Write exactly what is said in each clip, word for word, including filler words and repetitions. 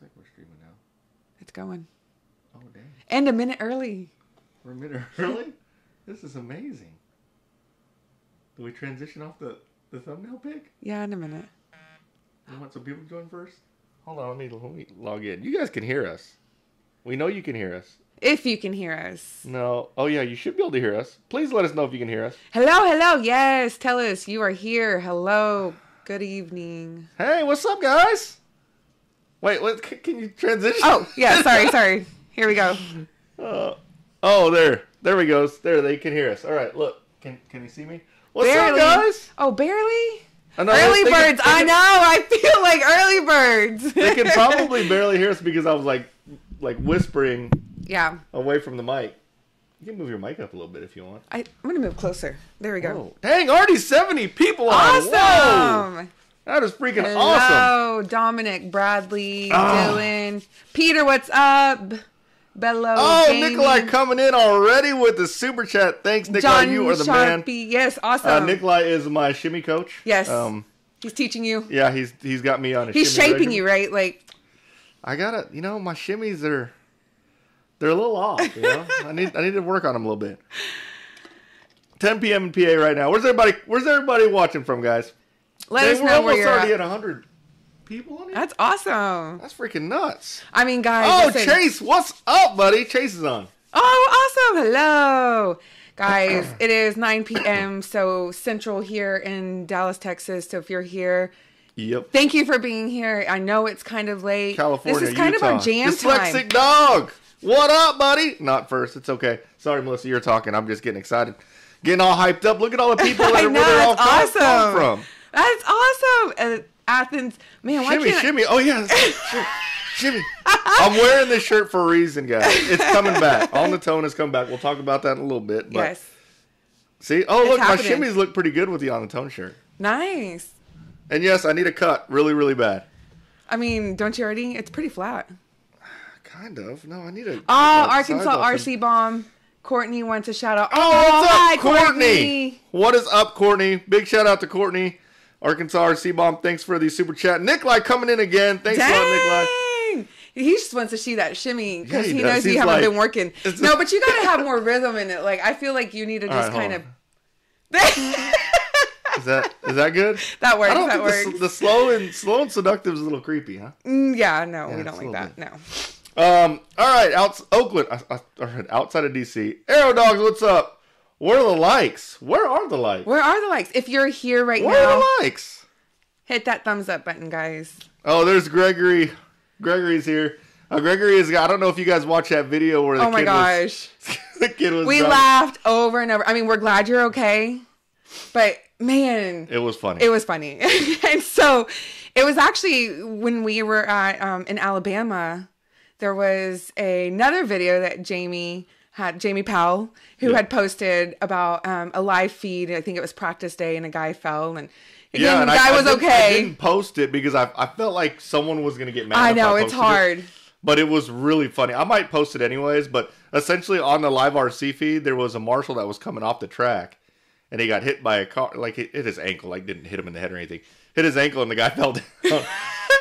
Looks like we're streaming now. It's going. Oh, dang. And a minute early. We're a minute early? This is amazing. Do we transition off the, the thumbnail pic? Yeah, in a minute. You want some people to join first? Hold on, let me, let me log in. You guys can hear us. We know you can hear us. If you can hear us. No. Oh, yeah, you should be able to hear us. Please let us know if you can hear us. Hello, hello. Yes, tell us you are here. Hello. Good evening. Hey, what's up, guys? Wait, what, can you transition? Oh, yeah, sorry, sorry. Here we go. Uh, oh, there. There we go. There, they can hear us. All right, look. Can can you see me? What's barely. Up, guys? Oh, barely? Oh, no, early thinking, birds. Thinking, I know. I feel like early birds. They can probably barely hear us because I was like like whispering yeah. away from the mic. You can move your mic up a little bit if you want. I, I'm going to move closer. There we go. Whoa. Dang, already seventy people on. Awesome. Whoa. That is freaking Hello, awesome. Hello, Dominic, Bradley, ah. Dylan. Peter, what's up? Bello, oh, Jamie. Nikolai coming in already with the super chat. Thanks, Nikolai. John you are the Sharpie. Man. Yes, awesome. Uh, Nikolai is my shimmy coach. Yes. Um, he's teaching you. Yeah, he's he's got me on a he's shimmy. He's shaping record. You, right? Like, I gotta, you know, my shimmies are, they're a little off. You know, I need I need to work on them a little bit. ten p m in P A right now. Where's everybody? Where's everybody watching from, guys? Let Dang, us know where you're at. We're almost already at one hundred. People on here? That's awesome. That's freaking nuts. I mean, guys. Oh, listen. Chase, what's up, buddy? Chase is on. Oh, awesome. Hello. Guys, it is nine p m so Central here in Dallas, Texas. So if you're here, yep. thank you for being here. I know it's kind of late. California, this is kind Utah. Of our jam Dyslexic time. Dyslexic dog. What up, buddy? Not first. It's okay. Sorry, Melissa, you're talking. I'm just getting excited. Getting all hyped up. Look at all the people that are where they're all awesome. Come from. That's awesome. Uh, Athens, man, why shimmy, can't shimmy. I... Oh, yeah. Shimmy. I'm wearing this shirt for a reason, guys. It's coming back. On the Tone has come back. We'll talk about that in a little bit. But... Yes. See? Oh, it's look, happening. My shimmies look pretty good with the On the Tone shirt. Nice. And yes, I need a cut really, really bad. I mean, don't you already? It's pretty flat. Kind of. No, I need a... Oh, Arkansas R C bomb. Courtney wants a shout out. Oh, oh what's up, hi, Courtney? Courtney? What is up, Courtney? Big shout out to Courtney. Arkansas R C bomb, thanks for the super chat. Nikolai coming in again. Thanks Dang. A lot, Nikolai. He just wants to see that shimmy because yeah, he, he knows you haven't like, been working. Just... No, but you got to have more rhythm in it. Like I feel like you need to just right, kind of. is that is that good? That works. I don't that think works. The, the slow and slow and seductive is a little creepy, huh? Mm, yeah, no, yeah, we don't like that. Bit. No. Um. All right, out Oakland, I, I, outside of D C. Arrow Dogs, what's up? Where are the likes? Where are the likes? Where are the likes? If you're here right now. Where are the likes? Hit that thumbs up button, guys. Oh, there's Gregory. Gregory's here. Uh, Gregory is, I don't know if you guys watched that video where the kid was. Oh my gosh. The kid was We drunk. Laughed over and over. I mean, we're glad you're okay. But man. It was funny. It was funny. And so it was actually when we were at, um, in Alabama, there was a, another video that Jamie... Had Jamie Powell, who yeah. had posted about um, a live feed. I think it was practice day, and a guy fell. And again, yeah, and the guy I, was I okay. I didn't post it because I, I felt like someone was going to get mad. I know, I it's hard. It, but it was really funny. I might post it anyways, but essentially on the live R C feed, there was a marshal that was coming off the track, and he got hit by a car. Like, it hit his ankle. Like, didn't hit him in the head or anything. Hit his ankle, and the guy fell down.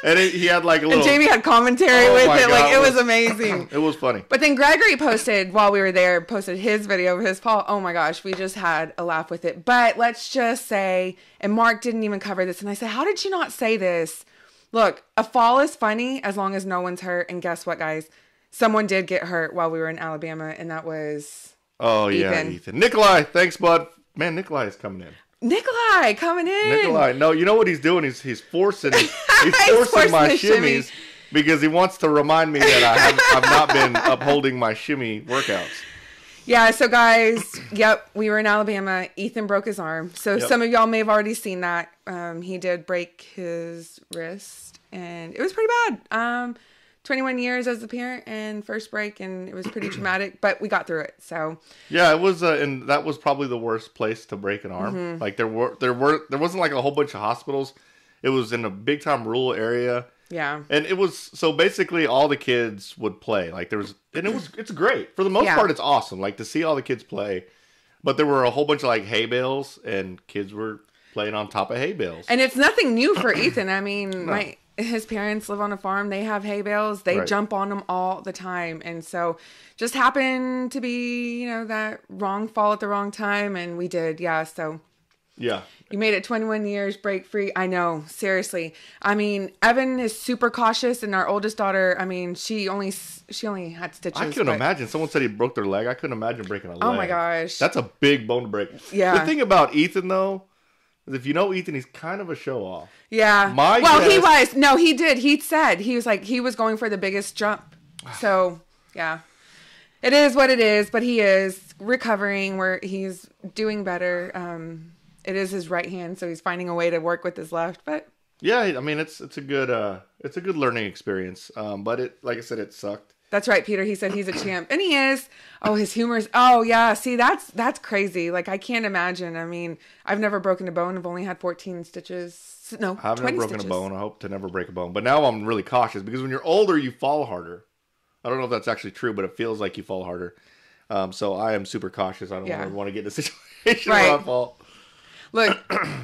And it, he had like a little... And Jamie had commentary oh with it. God, like, it was, was amazing. It was funny. But then Gregory posted, while we were there, posted his video of his Paul. Oh my gosh, we just had a laugh with it. But let's just say, and Mark didn't even cover this. And I said, how did you not say this? Look, a fall is funny as long as no one's hurt. And guess what, guys? Someone did get hurt while we were in Alabama. And that was... Oh, Ethan. Yeah, Ethan. Nikolai, thanks, bud. Man, Nikolai is coming in. Nikolai coming in. Nikolai, no, you know what he's doing? He's he's forcing he's forcing, forcing my shimmies shimmy. Because he wants to remind me that I have I've not been upholding my shimmy workouts. Yeah, so guys, yep, we were in Alabama. Ethan broke his arm. So yep. some of y'all may have already seen that. Um, he did break his wrist, and it was pretty bad. Um, twenty-one years as a parent and first break, and it was pretty traumatic, but we got through it. So yeah, it was, uh, and that was probably the worst place to break an arm. Mm-hmm. Like there were, there were, there wasn't like a whole bunch of hospitals. It was in a big time rural area. Yeah, and it was so basically all the kids would play. Like there was, and it was, it's great for the most yeah. part. It's awesome, like to see all the kids play. But there were a whole bunch of like hay bales, and kids were playing on top of hay bales. And it's nothing new for Ethan. I mean, no. my his parents live on a farm. They have hay bales. They right. jump on them all the time. And so just happened to be, you know, that wrong fall at the wrong time. And we did. Yeah. So yeah, you made it twenty-one years break free. I know. Seriously. I mean, Evan is super cautious. And our oldest daughter, I mean, she only, she only had stitches. I couldn't but... imagine. Someone said he broke their leg. I couldn't imagine breaking a leg. Oh my gosh. That's a big bone to break. Yeah. The thing about Ethan though, if you know Ethan, he's kind of a show-off. Yeah. My well, guess... he was. No, he did. He said. He was like, he was going for the biggest jump. So, yeah. It is what it is, but he is recovering where he's doing better. Um, it is his right hand, so he's finding a way to work with his left. But yeah, I mean, it's it's a good uh, it's a good learning experience. Um, but it, like I said, it sucked. That's right, Peter. He said he's a champ, and he is. Oh, his humor's. Oh, yeah. See, that's that's crazy. Like, I can't imagine. I mean, I've never broken a bone. I've only had fourteen stitches. No, I've never broken stitches. a bone. I hope to never break a bone. But now I'm really cautious because when you're older, you fall harder. I don't know if that's actually true, but it feels like you fall harder. Um, so I am super cautious. I don't yeah. want to get in a situation right. where I fall. Look,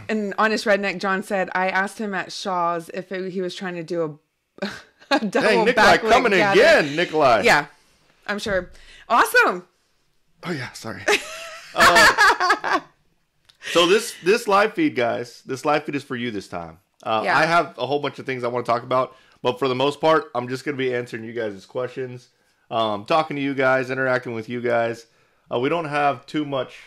and Honest Redneck John said, I asked him at Shaw's if it, he was trying to do a. Hey, Nikolai coming gather. again, Nikolai. Yeah, I'm sure. Awesome. Oh yeah, sorry. uh, so this this live feed, guys, this live feed is for you this time. Uh, yeah. I have a whole bunch of things I want to talk about, but for the most part, I'm just going to be answering you guys' questions, um, talking to you guys, interacting with you guys. Uh, we don't have too much.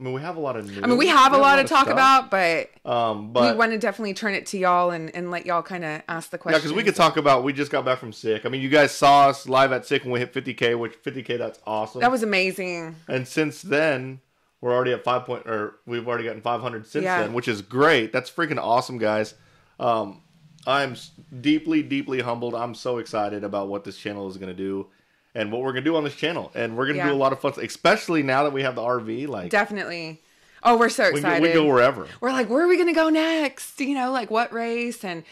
I mean, we have a lot of news. I mean, we have we a have lot to talk stuff. about, but, um, but we want to definitely turn it to y'all and, and let y'all kind of ask the questions. Yeah, because we could talk about, we just got back from S I C. I mean, you guys saw us live at S I C when we hit fifty K, which fifty K, that's awesome. That was amazing. And since then, we're already at five point, or we've already gotten five hundred since yeah. then, which is great. That's freaking awesome, guys. Um, I'm deeply, deeply humbled. I'm so excited about what this channel is going to do. And what we're going to do on this channel. And we're going to yeah. do a lot of fun stuff, especially now that we have the R V. Like, definitely. Oh, we're so excited. We, we go wherever. We're like, where are we going to go next? You know, like what race? And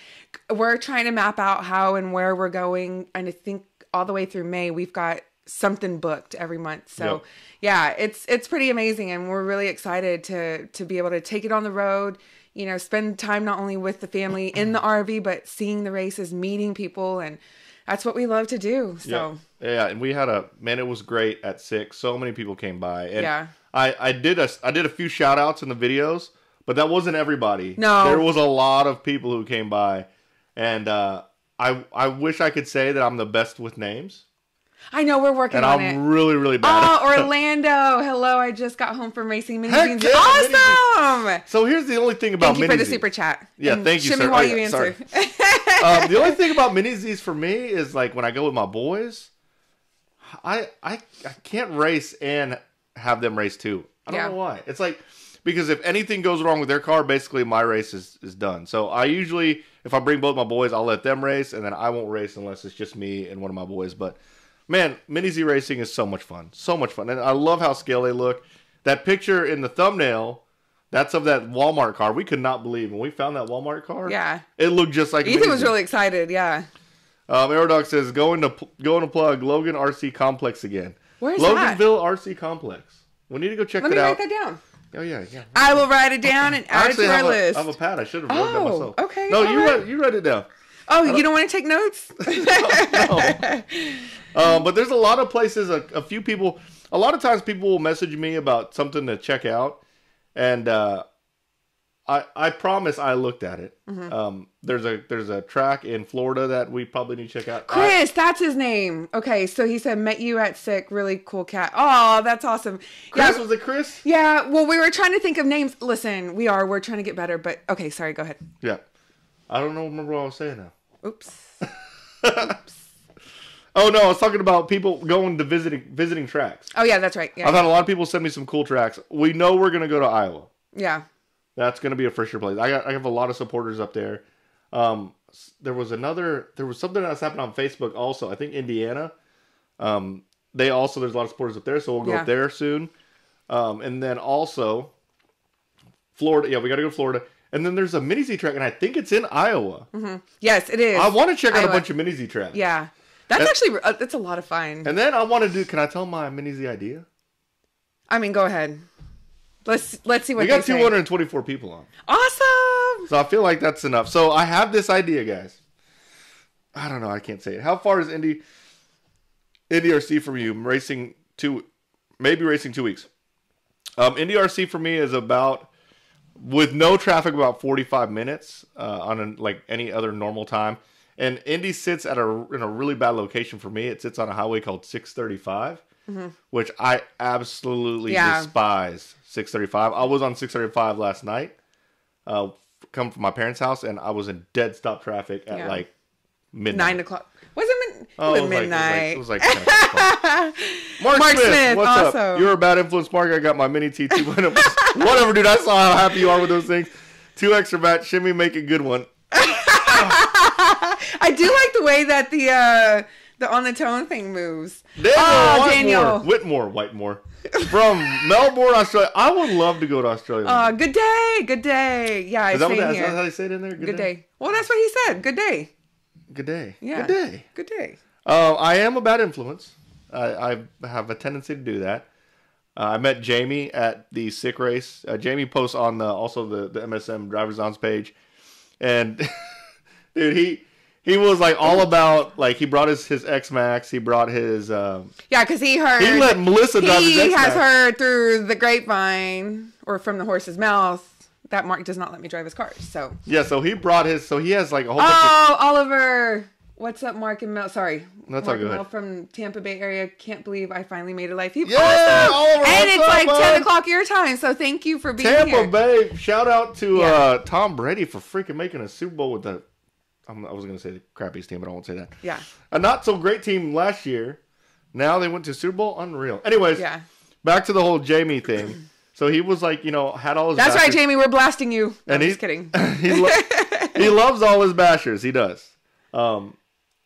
we're trying to map out how and where we're going. And I think all the way through May, we've got something booked every month. So, yep. yeah, it's it's pretty amazing. And we're really excited to to be able to take it on the road. You know, spend time not only with the family in the R V, but seeing the races, meeting people, and that's what we love to do. So yeah. yeah, and we had a man. It was great at six. So many people came by, and yeah. I I did a I did a few shout outs in the videos, but that wasn't everybody. No, there was a lot of people who came by, and uh, I I wish I could say that I'm the best with names. I know we're working and on I'm it. And I'm really really bad. Oh, at it. Orlando! Hello, I just got home from racing mini beans. Yeah, awesome. Mini so here's the only thing about mini. Thank you mini for the super chat. Yeah, and thank you. Shimmy sir. while oh, you yeah, answer. Um, the only thing about mini Z's for me is like when I go with my boys, I I, I can't race and have them race too. I don't yeah. know why. It's like because if anything goes wrong with their car, basically my race is, is done. So I usually, if I bring both my boys, I'll let them race, and then I won't race unless it's just me and one of my boys. But man, mini Z racing is so much fun. So much fun. And I love how scale they look. That picture in the thumbnail, that's of that Walmart car. We could not believe when we found that Walmart car. Yeah. It looked just like Ethan was really excited, yeah. Um, Aerodog says, go into, go into plug Logan R C Complex again. Where's that? Loganville R C Complex. We need to go check it out. Let me write that down. Oh, yeah, yeah. I will write it down and add it to our list. I have a pad. I should have wrote that myself. Oh, okay. No, you write, you write it down. Oh, don't... you don't want to take notes? No. no. Um, but there's a lot of places, a, a few people, a lot of times people will message me about something to check out. And uh, I I promise I looked at it. Mm-hmm. Um, there's a there's a track in Florida that we probably need to check out. Chris, I, that's his name. Okay, so he said met you at S I C. Really cool cat. Oh, that's awesome. Chris yeah, was it Chris? Yeah. Well, we were trying to think of names. Listen, we are we're trying to get better. But okay, sorry. Go ahead. Yeah, I don't know. Remember what I was saying now? Oops. Oops. Oh no, I was talking about people going to visiting visiting tracks. Oh yeah, that's right. Yeah, I've yeah. had a lot of people send me some cool tracks. We know we're gonna go to Iowa. Yeah, that's gonna be a for sure place. I got I have a lot of supporters up there. Um, there was another, there was something that's happened on Facebook also. I think Indiana. Um, they also there's a lot of supporters up there, so we'll go yeah. up there soon. Um, and then also Florida. Yeah, we gotta go to Florida. And then there's a mini Z track, and I think it's in Iowa. Mm-hmm. Yes, it is. I want to check Iowa. out a bunch of mini Z tracks. Yeah. That's actually, that's a lot of fun. And then I want to do, can I tell my mini Z idea? I mean, go ahead. Let's let's see what we got. two hundred twenty-four people on. Awesome. So I feel like that's enough. So I have this idea, guys. I don't know. I can't say it. How far is Indy, Indy R C from you? I'm racing two, maybe racing two weeks. Um, Indy R C for me is about, with no traffic, about forty-five minutes uh, on a, like any other normal time. And Indy sits at a in a really bad location for me. It sits on a highway called six thirty-five, mm-hmm. which I absolutely yeah. despise. six thirty-five. I was on six thirty-five last night. Uh, come from my parents' house, and I was in dead stop traffic at yeah. like midnight. Nine o'clock. Was it, min- oh, it was midnight? It was like, it was like Mark, Mark Smith, Smith what's also. up? You're a bad influence, Mark. I got my mini T two. Whatever, dude. I saw how happy you are with those things. Two extra bat. Shimmy, make a good one. I do like the way that the uh, the on the tone thing moves. Daniel, oh, Daniel. Whitmore, Whitmore. From Melbourne, Australia. I would love to go to Australia. Uh, good day, good day. Yeah, I say here. Is that how they say it in there? Good, good day? day. Well, that's what he said. Good day. Good day. Yeah. Good day. Good day. Uh, I am a bad influence. I, I have a tendency to do that. Uh, I met Jamie at the S I C race. Uh, Jamie posts on the also the, the M S M Drivers Ons page. And, dude, he... He was like all about, like, he brought his, his X-Maxx, he brought his... Um, yeah, because he heard... He let Melissa drive his X-Maxx. He has heard through the grapevine, or from the horse's mouth, that Mark does not let me drive his cars, so... Yeah, so he brought his... So he has like a whole oh, bunch of... Oh, Oliver! What's up, Mark and Mel? Sorry. That's Mark all good. Mel from Tampa Bay area. Can't believe I finally made a life. He yeah, Oliver! And it's up, like man? ten o'clock your time, so thank you for being Tampa here. Tampa Bay! Shout out to yeah. uh, Tom Brady for freaking making a Super Bowl with the... I was going to say the crappiest team, but I won't say that. Yeah. A not-so-great team last year. Now they went to Super Bowl. Unreal. Anyways, yeah. back to the whole Jamie thing. So he was like, you know, had all his That's bashers. Right, Jamie. We're blasting you. And I'm he's, just kidding. He, lo- he loves all his bashers. He does. Um,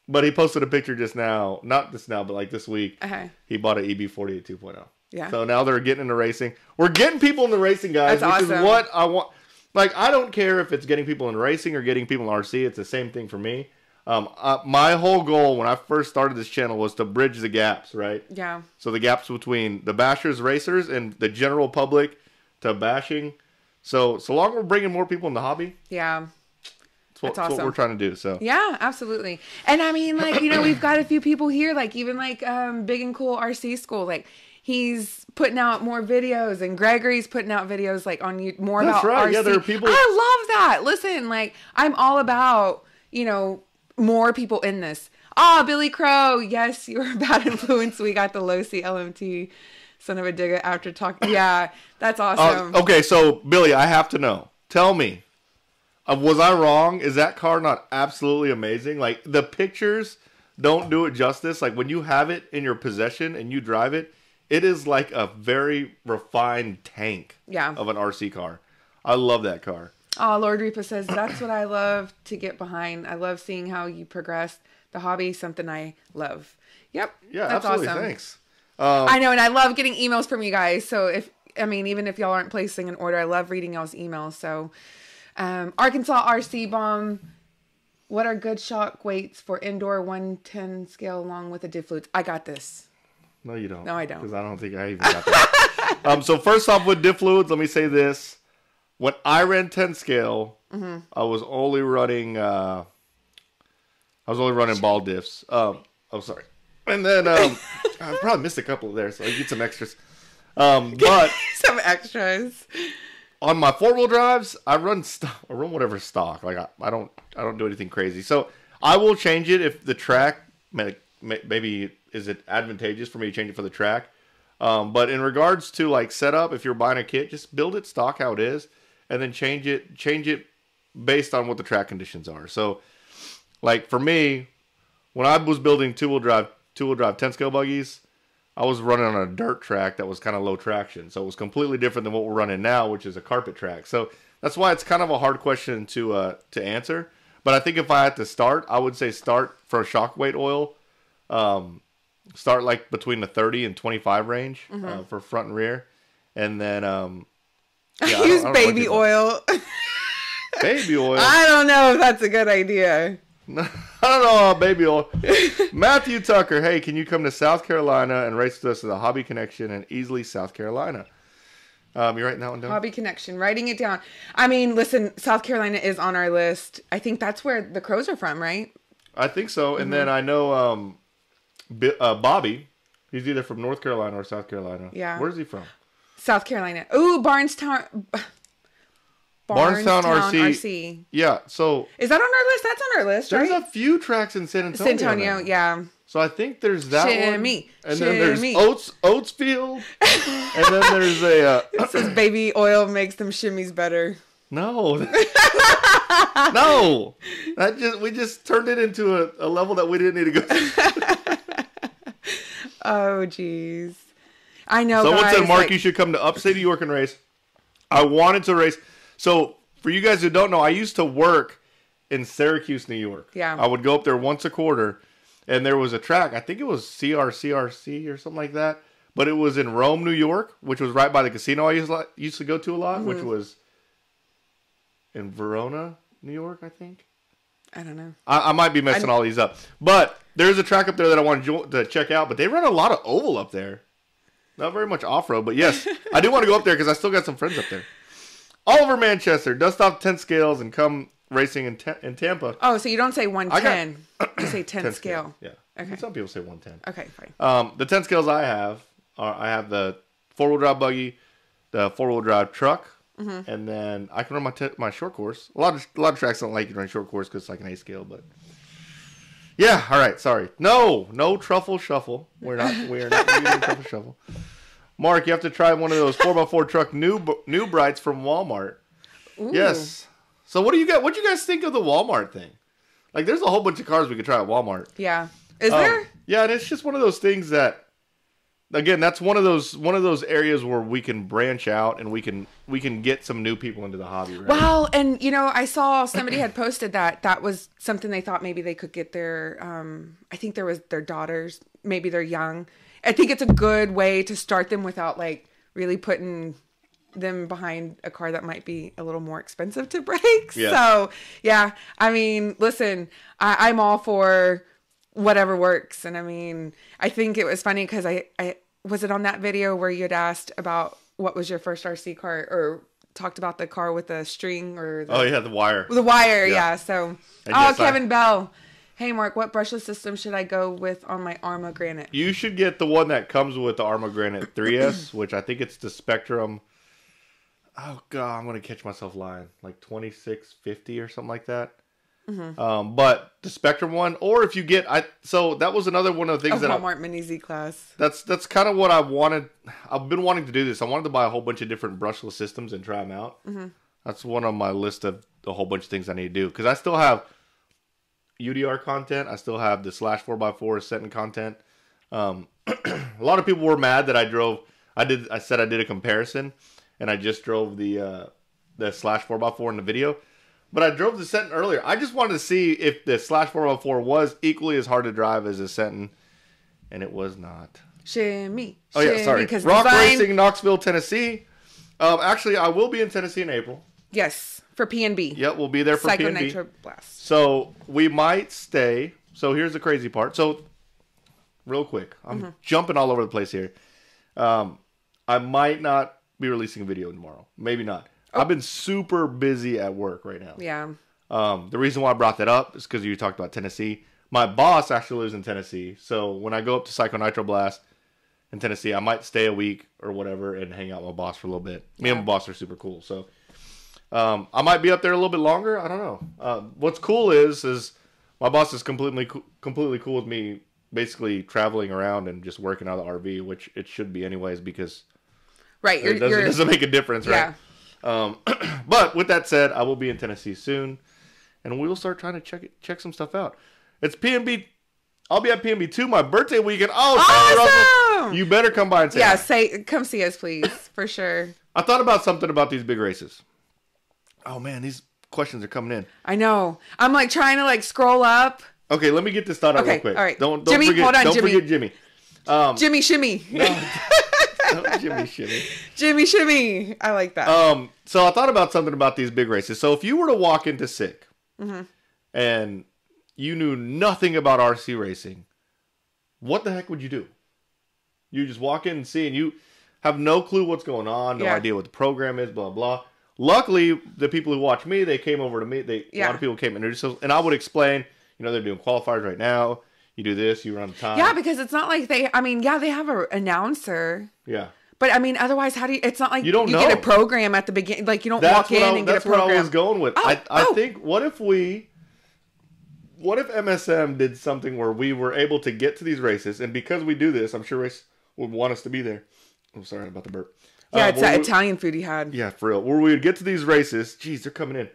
but he posted a picture just now. Not just now, but like this week. Okay. He bought an E B forty-eight two point oh. Yeah. So now they're getting into racing. We're getting people into racing, guys. That's which awesome. Is what I want. Like, I don't care if it's getting people in racing or getting people in R C. It's the same thing for me. Um, I, my whole goal when I first started this channel was to bridge the gaps, right? Yeah. So the gaps between the bashers, racers, and the general public to bashing. So so long we're bringing more people in the hobby. Yeah. That's what, that's awesome. That's what we're trying to do. So yeah, absolutely. And I mean, like, you know, we've got a few people here, like even like um, Big and Cool R C School, like. He's putting out more videos, and Gregory's putting out videos like on you more That's about right. R C. Yeah, there are people. I love that. Listen, like I'm all about you know more people in this. Ah, oh, Billy Crow. Yes, you were a bad influence. We got the low C L M T son of a digger after talking. Yeah, that's awesome. Uh, okay, so Billy, I have to know. Tell me, uh, was I wrong? Is that car not absolutely amazing? Like the pictures don't do it justice. Like when you have it in your possession and you drive it. It is like a very refined tank yeah. of an R C car. I love that car. Oh, Lord Reaper says, that's what I love to get behind. I love seeing how you progress the hobby, something I love. Yep. Yeah, that's absolutely. Awesome. Thanks. Um, I know, and I love getting emails from you guys. So, if I mean, even if y'all aren't placing an order, I love reading y'all's emails. So, um, Arkansas R C bomb. What are good shock weights for indoor one ten scale along with a diff flutes? I got this. No, you don't. No, I don't. Because I don't think I even got that. um, so first off with diff fluids, let me say this. When I ran ten scale, mm-hmm. I was only running uh, I was only running ball diffs. Um, oh, sorry. And then um, I probably missed a couple there, so I get some extras. Um, but some extras. On my four-wheel drives, I run st- I run whatever stock. Like I, I don't I don't do anything crazy. So I will change it if the track may, may, maybe is it advantageous for me to change it for the track? Um, but in regards to like setup, if you're buying a kit, just build it stock how it is, and then change it change it based on what the track conditions are. So, like for me, when I was building two wheel drive two wheel drive ten scale buggies, I was running on a dirt track that was kind of low traction, so it was completely different than what we're running now, which is a carpet track. So that's why it's kind of a hard question to uh, to answer. But I think if I had to start, I would say start for a shock weight oil. Um, Start like between the thirty and twenty-five range mm-hmm. uh, for front and rear. And then um, yeah, I use I baby oil. Baby oil? I don't know if that's a good idea. I don't know about baby oil. Matthew Tucker, hey, can you come to South Carolina and race with us at the Hobby Connection in Easley, South Carolina? Um, you're writing that one down? Hobby Connection, writing it down. I mean, listen, South Carolina is on our list. I think that's where the Crows are from, right? I think so. Mm-hmm. And then I know um, uh, Bobby. He's either from North Carolina or South Carolina. Yeah. Where's he from? South Carolina. Ooh, Barnstown. Barnstown R C. Yeah. So is that on our list? That's on our list, right? There's a few tracks in San Antonio. San Antonio, yeah. So I think there's that Shimmy. one. And Shimmy. then there's Oats Oatsfield. And then there's a uh, it says baby oil makes them shimmies better. No. No. That just we just turned it into a, a level that we didn't need to go to. Oh jeez. I know. Someone guys, said Mark, like... you should come to upstate New York and race. I wanted to race. So, for you guys who don't know, I used to work in Syracuse, New York. Yeah. I would go up there once a quarter, and there was a track. I think it was C R C R C or something like that. But it was in Rome, New York, which was right by the casino I used, used to go to a lot, mm-hmm. which was in Verona, New York, I think. I don't know. I, I might be messing all these up. But there's a track up there that I want to, to check out. But they run a lot of oval up there. Not very much off-road, but yes. I do want to go up there because I still got some friends up there. All over Manchester, dust off ten scales and come racing in, in Tampa. Oh, so you don't say one ten. Got, you say ten, ten scale. scale. Yeah. Okay. Some people say one ten. Okay, fine. Um, the ten scales I have are I have the four-wheel drive buggy, the four-wheel drive truck, mm-hmm. and then I can run my t my short course. A lot of a lot of tracks don't like you to run short course because it's like an A scale, but yeah. All right. Sorry. No, no truffle shuffle. We're not. We're not using truffle shuffle. Mark, you have to try one of those four by four truck new new brights from Walmart. Ooh. Yes. So what do you got? What do you guys think of the Walmart thing? Like, there's a whole bunch of cars we could try at Walmart. Yeah. Is um, there? Yeah, and it's just one of those things that, again, that's one of those one of those areas where we can branch out and we can we can get some new people into the hobby. Right? Well, and you know, I saw somebody had posted that that was something they thought maybe they could get their. Um, I think there was their daughters. Maybe they're young. I think it's a good way to start them without like really putting them behind a car that might be a little more expensive to break. Yeah. So yeah, I mean, listen, I, I'm all for whatever works. And I mean, I think it was funny cause I, I was it on that video where you had asked about what was your first R C car or talked about the car with the string or the, oh yeah, the wire, the wire. Yeah. yeah so, and oh, yes, Kevin I Bell. Hey, Mark, what brushless system should I go with on my Arma Granite? You should get the one that comes with the Arma Granite three S, which I think it's the Spektrum. Oh, God, I'm going to catch myself lying. Like twenty-six fifty or something like that. Mm-hmm. um, but the Spektrum one, or if you get... I So that was another one of the things oh, that... Walmart I, Mini Z-Class. That's that's kind of what I wanted. I've been wanting to do this. I wanted to buy a whole bunch of different brushless systems and try them out. Mm-hmm. That's one on my list of a whole bunch of things I need to do. Because I still have... U D R content. I still have the Slash four by four setting content. Um, a lot of people were mad that I drove. I did. I said I did a comparison, and I just drove the uh, the Slash four by four in the video. But I drove the Sentin earlier. I just wanted to see if the Slash four by four was equally as hard to drive as the Sentin, and it was not. Shimmy. Oh yeah, sorry. Rock Racing, Knoxville, Tennessee. Um, actually, I will be in Tennessee in April. Yes. For P N B. Yep, we'll be there for P N B. Psycho Nitro Blast. So we might stay. So here's the crazy part. So real quick, I'm mm-hmm. jumping all over the place here. Um, I might not be releasing a video tomorrow. Maybe not. Oh. I've been super busy at work right now. Yeah. Um, the reason why I brought that up is because you talked about Tennessee. My boss actually lives in Tennessee. So when I go up to Psycho Nitro Blast in Tennessee, I might stay a week or whatever and hang out with my boss for a little bit. Me yeah. and my boss are super cool. So... Um, I might be up there a little bit longer. I don't know. Uh, what's cool is, is my boss is completely, completely cool with me basically traveling around and just working out of the R V, which it should be anyways, because right, you're, it, doesn't, you're, it doesn't make a difference, right? Yeah. Um, but with that said, I will be in Tennessee soon, and we will start trying to check it, check some stuff out. It's P N B. I'll be at P N B two my birthday weekend. Oh, awesome! Tyler Russell, you better come by and say yeah. Hi. Say come see us, please, for sure. I thought about something about these big races. Oh, man, these questions are coming in. I know. I'm, like, trying to, like, scroll up. Okay, let me get this thought out okay, real quick. All right. Don't, don't Jimmy, forget, hold on, don't Jimmy. Forget Jimmy. Um, Jimmy Shimmy. No, don't Jimmy Shimmy. Jimmy Shimmy. I like that. Um, so I thought about something about these big races. So if you were to walk into S I C mm-hmm. and you knew nothing about R C racing, what the heck would you do? You just walk in and see, and you have no clue what's going on, no yeah. idea what the program is, blah, blah. Luckily, the people who watch me, they came over to me. They yeah. a lot of people came and introduced themselves, and I would explain, you know, they're doing qualifiers right now. You do this, you run time. Yeah, because it's not like they, I mean, yeah, they have an announcer. Yeah. But, I mean, otherwise, how do you, it's not like you, don't you know. get a program at the beginning. Like, you don't that's walk in I, and get a program. That's what I was going with. Oh, I, I oh. think, what if we, what if M S M did something where we were able to get to these races, and because we do this, I'm sure race would want us to be there. I'm sorry about the burp. Yeah, uh, it's that we, Italian food he had. Yeah, for real. Where we would get to these races. Jeez, they're coming in.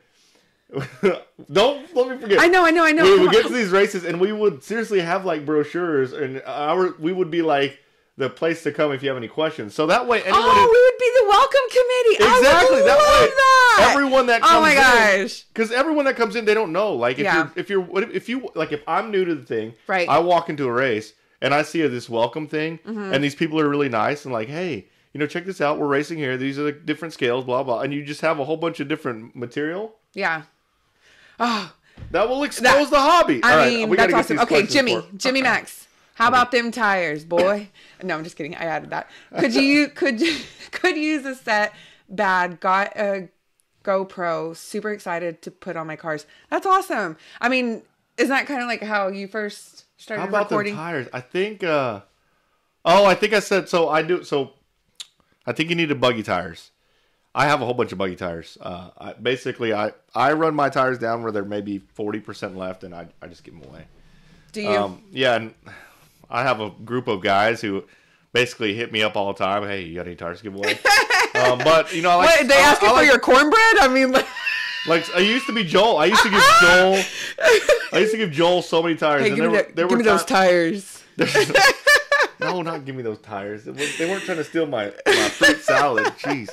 Don't let me forget. I know, I know, I know. We would get to these races, and we would seriously have, like, brochures, and our we would be, like, the place to come if you have any questions. So that way, anyone... Oh, who, we would be the welcome committee. Exactly. I would that love way, that. Everyone that comes in... Oh, my gosh. Because everyone that comes in, they don't know. Like, if, yeah. you're, if you're... If you... Like, if I'm new to the thing, right. I walk into a race, and I see this welcome thing, mm-hmm. and these people are really nice, and like, hey... You know, check this out. We're racing here. These are the different scales, blah, blah. And you just have a whole bunch of different material. Yeah. Oh, that will expose that, the hobby. I All mean, right, that's awesome. Okay, Jimmy. Jimmy Max. How about them tires, boy? No, I'm just kidding. I added that. Could you could could use a set bad. Got a GoPro. Super excited to put on my cars. That's awesome. I mean, isn't that kind of like how you first started recording? How about recording? them tires? I think, uh, oh, I think I said, so I do, so. I think you need buggy tires. I have a whole bunch of buggy tires. Uh, I, basically, I, I run my tires down where they're maybe forty percent left, and I, I just give them away. Do you? Um, yeah, and I have a group of guys who basically hit me up all the time. Hey, you got any tires to give away? um, but, you know, I like... What, they I, asking I, I for like, your cornbread? I mean... Like... Like, I used to be Joel. I used to give Joel... I used to give Joel so many tires. Hey, and give there me, were, that, there give were me those tires. No, not give me those tires. They weren't trying to steal my, my fruit salad. Jeez.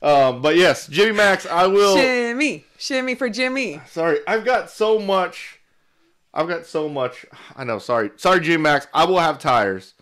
Um, but yes, Jimmy Max, I will. Shimmy. Shimmy for Jimmy. Sorry. I've got so much. I've got so much. I know. Sorry. Sorry, Jimmy Max. I will have tires.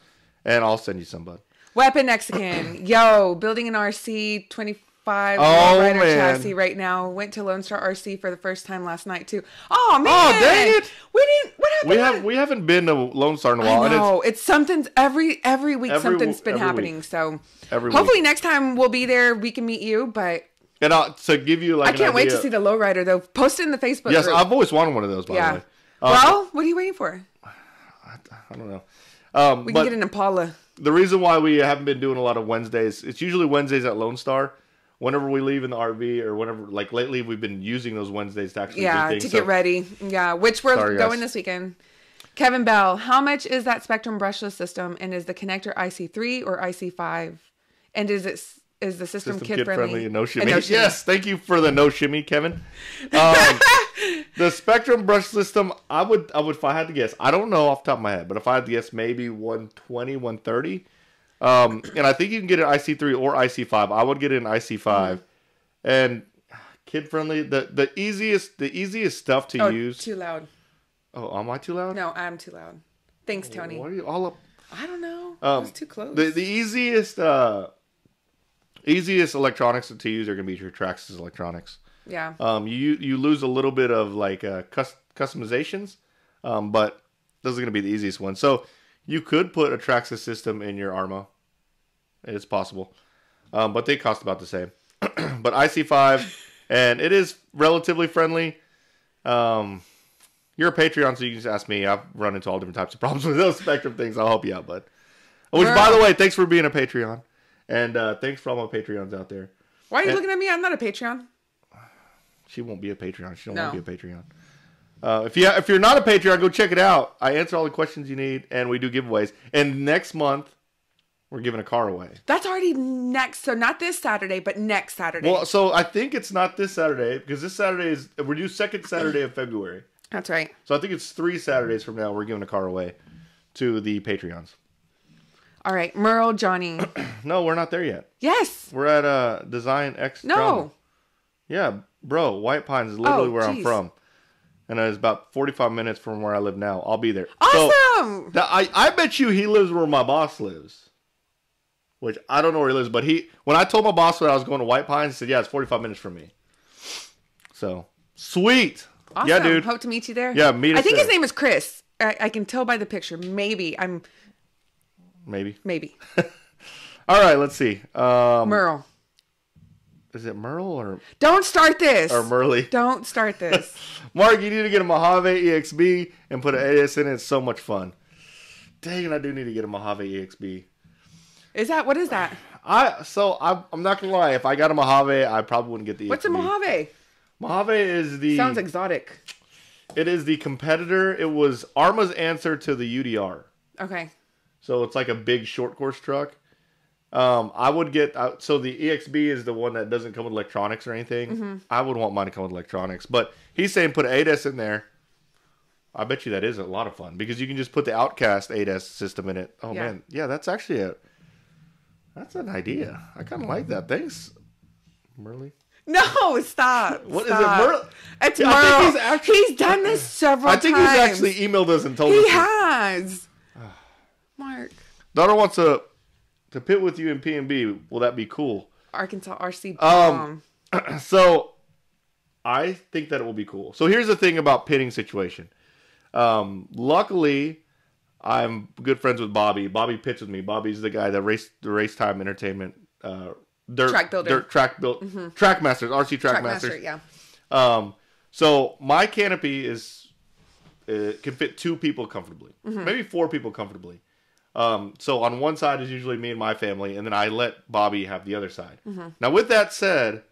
And I'll send you some, bud. Weapon Mexican. Yo, building an R C twenty-five oh, rider man. chassis right now. Went to Lone Star R C for the first time last night, too. Oh, man. Oh, dang it. We didn't. What happened? We have we haven't been to Lone Star in a while. No, it's, it's something's every every week every, something's been happening. Week. So every hopefully week. next time we'll be there. We can meet you, but and I'll, to give you like I an can't idea. wait to see the lowrider though. Post it in the Facebook. Yes, group. I've always wanted one of those. By yeah. the way, um, well, what are you waiting for? I, I don't know. Um, we can get an Impala. The reason why we haven't been doing a lot of Wednesdays, it's usually Wednesdays at Lone Star. Whenever we leave in the R V or whenever, like lately, we've been using those Wednesdays to actually yeah, do things. Yeah, to so. get ready. Yeah, which we're Sorry, going guys. this weekend. Kevin Bell, how much is that Spektrum brushless system? And is the connector I C three or I C five? And is it is the system, system kid, kid friendly? friendly and no shimmy. And no shimmy. Yes, thank you for the no shimmy, Kevin. Um, the Spektrum brush system, I would, I would, if I had to guess, I don't know off the top of my head, but if I had to guess, maybe one twenty, one thirty. Um, and I think you can get an I C three or I C five. I would get an I C five. Mm-hmm. And kid friendly, the, the easiest the easiest stuff to oh, use. Too loud. Oh, am I too loud? No, I'm too loud. Thanks, Tony. What are you all up? I don't know. Um, it's too close. The, the easiest uh, easiest electronics to use are going to be your Traxxas electronics. Yeah. Um, you you lose a little bit of like uh, cus customizations, um, but those are going to be the easiest ones. So. You could put a Traxxas system in your Arma. It's possible. Um, but they cost about the same. But I C five, and it is relatively friendly. Um, you're a Patreon, so you can just ask me. I've run into all different types of problems with those Spektrum things. I'll help you out, bud. Which, Girl. by the way, thanks for being a Patreon. And uh, thanks for all my Patreons out there. Why are you and, looking at me? I'm not a Patreon. She won't be a Patreon. She don't no. want to be a Patreon. Uh, if you if you're not a Patreon, go check it out. I answer all the questions you need, and we do giveaways. And next month, we're giving a car away. That's already next, so not this Saturday, but next Saturday. Well, so I think it's not this Saturday because this Saturday is we do second Saturday of February. That's right. So I think it's three Saturdays from now. We're giving a car away to the Patreons. All right, Merle, Johnny. No, we're not there yet. Yes, we're at uh Design X. No. Drama. Yeah, bro, White Pines is literally oh, where geez. I'm from. And it's about forty-five minutes from where I live now. I'll be there. Awesome! So, I, I bet you he lives where my boss lives. Which, I don't know where he lives. But he when I told my boss that I was going to White Pines, he said, yeah, it's forty-five minutes from me. So, sweet! Awesome. Yeah, dude. Hope to meet you there. Yeah, meet us I think there. His name is Chris. I, I can tell by the picture. Maybe. I'm... Maybe. Maybe. All right, let's see. Um, Merle. Is it Merle or... Don't start this! Or Merle. Don't start this. Mark, you need to get a Mojave E X B and put an eight S in it. It's so much fun. Dang it, I do need to get a Mojave E X B. Is that... What is that? I So, I, I'm not going to lie. If I got a Mojave, I probably wouldn't get the E X B. What's a Mojave? Mojave is the... Sounds exotic. It is the competitor. It was Arma's answer to the U D R. Okay. So, it's like a big short course truck. Um, I would get, uh, so the E X B is the one that doesn't come with electronics or anything. Mm-hmm. I would want mine to come with electronics, but he's saying put an eight S in there. I bet you that is a lot of fun because you can just put the Outcast eight S system in it. Oh yeah. Man. Yeah. That's actually a, that's an idea. I kind of like that. Thanks, Merle. No, stop. What stop. Is it? Merle? It's yeah, Merle. He's, actually, he's done this several times. I think times. He's actually emailed us and told he us. He has. Mark. Daughter wants a. To pit with you in P and B, will that be cool? Arkansas R C bomb. Um, so, I think that it will be cool. So, here's the thing about pitting situation. Um, luckily, I'm good friends with Bobby. Bobby pits with me. Bobby's the guy that race the race time entertainment uh, dirt track builder, dirt track build, mm-hmm. track masters, R C track, track masters. Master, yeah. Um, so my canopy is it can fit two people comfortably, mm-hmm. maybe four people comfortably. Um, so on one side is usually me and my family, and then I let Bobby have the other side. Mm-hmm. Now, with that said,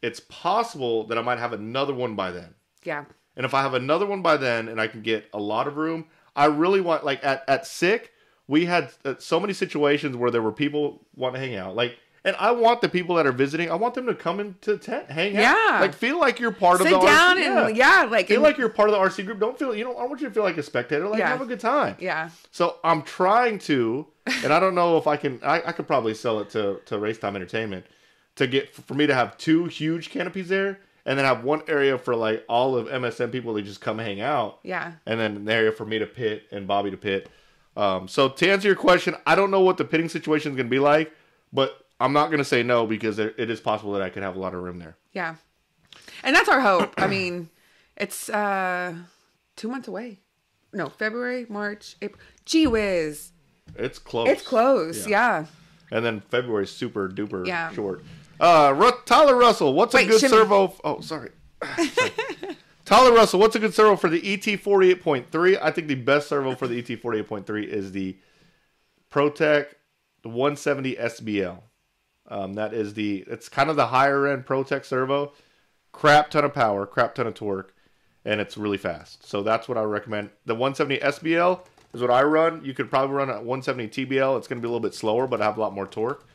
it's possible that I might have another one by then. Yeah. And if I have another one by then and I can get a lot of room, I really want, like at, at S I C, we had uh, so many situations where there were people wanting to hang out. Like, and I want the people that are visiting, I want them to come into the tent, hang out. Yeah. Like, feel like you're part Sit of the down R C. Sit down and, yeah. yeah like, feel and, like you're part of the R C group. Don't feel, you know, I want you to feel like a spectator. Like, yeah. have a good time. Yeah. So, I'm trying to, and I don't know if I can, I, I could probably sell it to, to Race Time Entertainment to get, for me to have two huge canopies there and then have one area for, like, all of M S M people to just come hang out. Yeah. And then an area for me to pit and Bobby to pit. Um, so, to answer your question, I don't know what the pitting situation is going to be like, but I'm not going to say no because it is possible that I could have a lot of room there. Yeah. And that's our hope. I mean, it's uh, two months away. No, February, March, April. Gee whiz. It's close. It's close, yeah. yeah. And then February's super duper yeah. short. Uh, Tyler Russell, what's Wait, a good shimmy. servo? F- oh, sorry. sorry. Tyler Russell, what's a good servo for the E T forty-eight point three? I think the best servo for the E T forty-eight point three is the ProTech one seventy S B L. Um, that is the, it's kind of the higher end ProTech servo, crap ton of power, crap ton of torque, and it's really fast. So that's what I recommend. The one seventy S B L is what I run. You could probably run a one seventy T B L. It's going to be a little bit slower, but I have a lot more torque,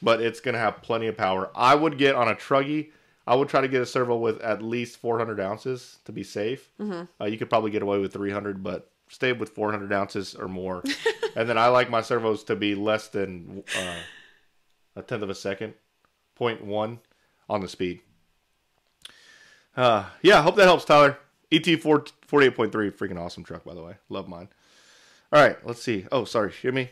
but it's going to have plenty of power. I would get on a Truggy. I would try to get a servo with at least four hundred ounces to be safe. Mm-hmm. Uh, you could probably get away with three hundred, but stay with four hundred ounces or more. And then I like my servos to be less than, uh, a tenth of a second, zero point one on the speed. Uh, yeah, hope that helps, Tyler. E T forty-eight point three, freaking awesome truck, by the way. Love mine. All right, let's see. Oh, sorry, shimmy.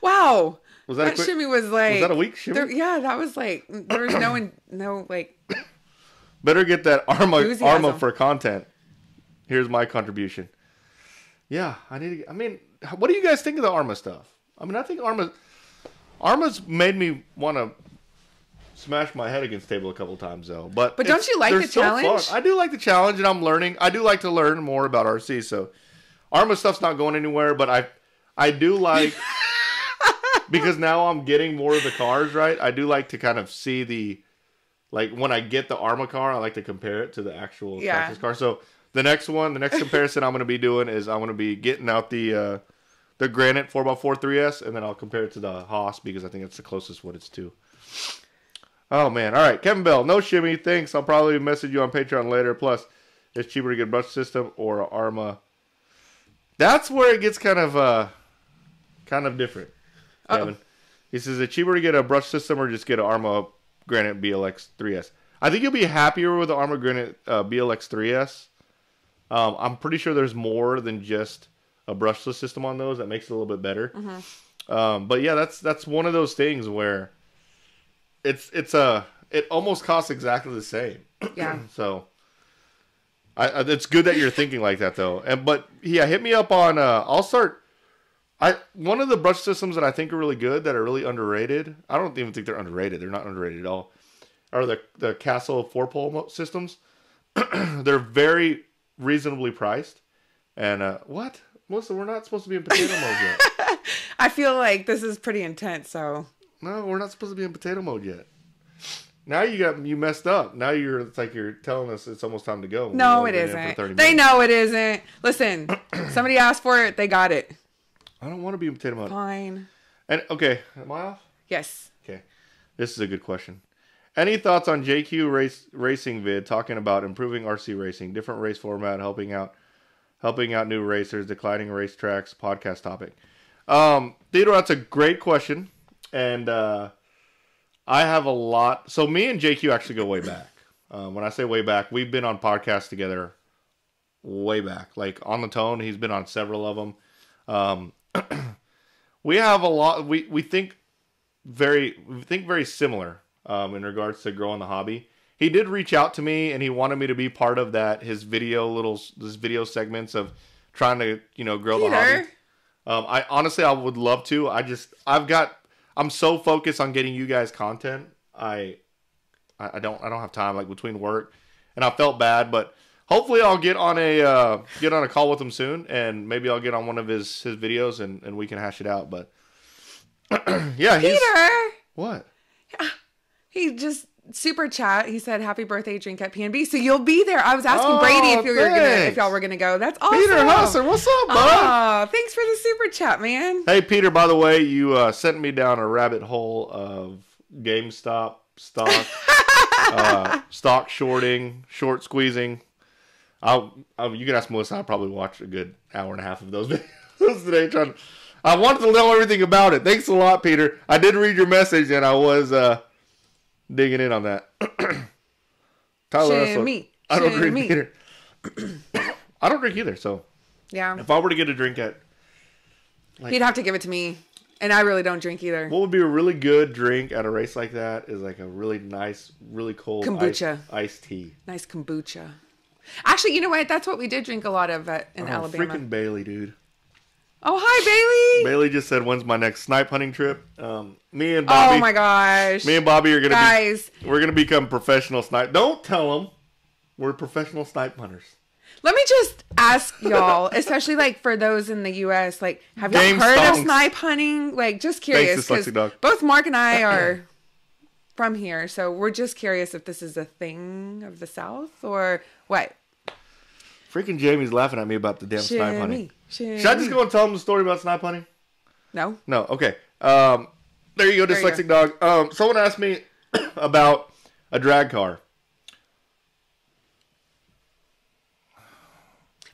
Wow. Was that, that a quick, shimmy was like... Was that a weak shimmy? There, yeah, that was like... There was no one... No, like... Better get that Arma, Arma for content. Here's my contribution. Yeah, I need to... I mean, what do you guys think of the Arma stuff? I mean, I think Arma... Arma's made me want to smash my head against the table a couple times, though. But, but don't you like the so challenge? Fun. I do like the challenge, and I'm learning. I do like to learn more about R C, so Arma stuff's not going anywhere, but I I do like... because now I'm getting more of the cars, right? I do like to kind of see the... Like, when I get the Arma car, I like to compare it to the actual yeah. Traxxas car. So, the next one, the next comparison I'm going to be doing is I'm going to be getting out the... Uh, The Granite four by four three S, and then I'll compare it to the Haas because I think it's the closest what it's to. Oh, man. All right. Kevin Bell, no shimmy. Thanks. I'll probably message you on Patreon later. Plus, it's cheaper to get a brush system or an Arma. That's where it gets kind of uh, kind of different, Kevin. Uh-oh. He says, is it cheaper to get a brush system or just get an Arma Granite B L X three S? I think you'll be happier with the Arma Granite uh, B L X three S. Um, I'm pretty sure there's more than just... a brushless system on those that makes it a little bit better. Mm-hmm. Um, but yeah, that's, that's one of those things where it's, it's a, it almost costs exactly the same. Yeah. So I, I, it's good that you're thinking like that though. And, but yeah, hit me up on, uh, I'll start. I, one of the brush systems that I think are really good that are really underrated. I don't even think they're underrated. They're not underrated at all. or the, the Castle four-pole systems. They're very reasonably priced. And uh, what? Melissa, we're not supposed to be in potato mode yet. I feel like this is pretty intense, so. No, we're not supposed to be in potato mode yet. Now you got you messed up. Now you're it's like you're telling us it's almost time to go. No, it isn't. They know it isn't. Listen, somebody asked for it. They got it. I don't want to be in potato mode. Fine. And okay, am I off? Yes. Okay, this is a good question. Any thoughts on J Q race racing vid talking about improving R C racing, different race format, helping out, helping out new racers, declining racetracks, podcast topic? Um, Theodore, that's a great question, and. uh I have a lot. So me and J Q actually go way back. Um, when I say way back, we've been on podcasts together way back. Like On the Tone, he's been on several of them. Um, we have a lot. We, we think very we think very similar um, in regards to growing the hobby. He did reach out to me and he wanted me to be part of that. His video little this video segments of trying to you know grow Peter. the hobby. Um, I honestly I would love to. I just I've got. I'm so focused on getting you guys content. I, I don't, I don't have time like between work, and I felt bad, but hopefully I'll get on a uh, get on a call with him soon, and maybe I'll get on one of his his videos, and, and we can hash it out. But yeah, he's, Peter, what? He just super chat. He said, "Happy birthday, drink at P N B." So you'll be there. I was asking oh, Brady if you were gonna, if y'all were gonna go. That's awesome, Peter Husser. What's up, bud? Oh, thanks for the super chat, man. Hey, Peter. By the way, you uh, sent me down a rabbit hole of GameStop stock, uh, stock shorting, short squeezing. I'll, I'll, you can ask Melissa. I probably watched a good hour and a half of those videos today. Trying, to, I wanted to know everything about it. Thanks a lot, Peter. I did read your message, and I was. Uh, Digging in on that. Tyler Russell. Me. I don't drink me. either. I don't drink either, so. Yeah. If I were to get a drink at... Like, he'd have to give it to me, and I really don't drink either. What would be a really good drink at a race like that is like a really nice, really cold... Kombucha. Ice, iced tea. Nice kombucha. Actually, you know what? That's what we did drink a lot of at, in oh, Alabama. Freaking Bailey, dude. Oh, hi, Bailey. Bailey just said, when's my next snipe hunting trip? Um, me and Bobby. Oh, my gosh. Me and Bobby are going to Guys. Be, we're going to become professional snipe. Don't tell them we're professional snipe hunters. Let me just ask y'all, especially like for those in the U S, like, have y'all heard songs. of snipe hunting? Like, just curious. Thanks, because both Mark and I are from here. So we're just curious if this is a thing of the South or what. Freaking Jamie's laughing at me about the damn Jimmy, snipe hunting. Jimmy. Should I just go and tell him the story about snipe hunting? No. No. Okay. Um, there you go, there dyslexic you go. dog. Um, someone asked me about a drag car.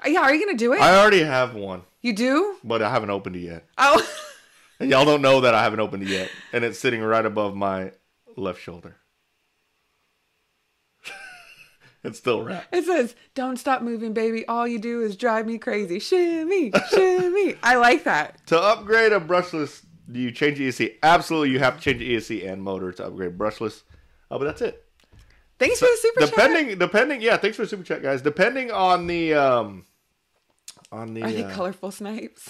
Yeah, are you gonna do it? I already have one. You do? But I haven't opened it yet. Oh. And y'all don't know that I haven't opened it yet, and it's sitting right above my left shoulder. It's still wrapped. It says, "Don't stop moving, baby. All you do is drive me crazy. Shimmy, shimmy." I like that. To upgrade a brushless, do you change the E S C? Absolutely, you have to change the E S C and motor to upgrade brushless. Oh, but that's it. Thanks so, for the super depending, chat. Depending, depending, yeah. Thanks for the super chat, guys. Depending on the, um, on the. Are they uh, colorful snipes?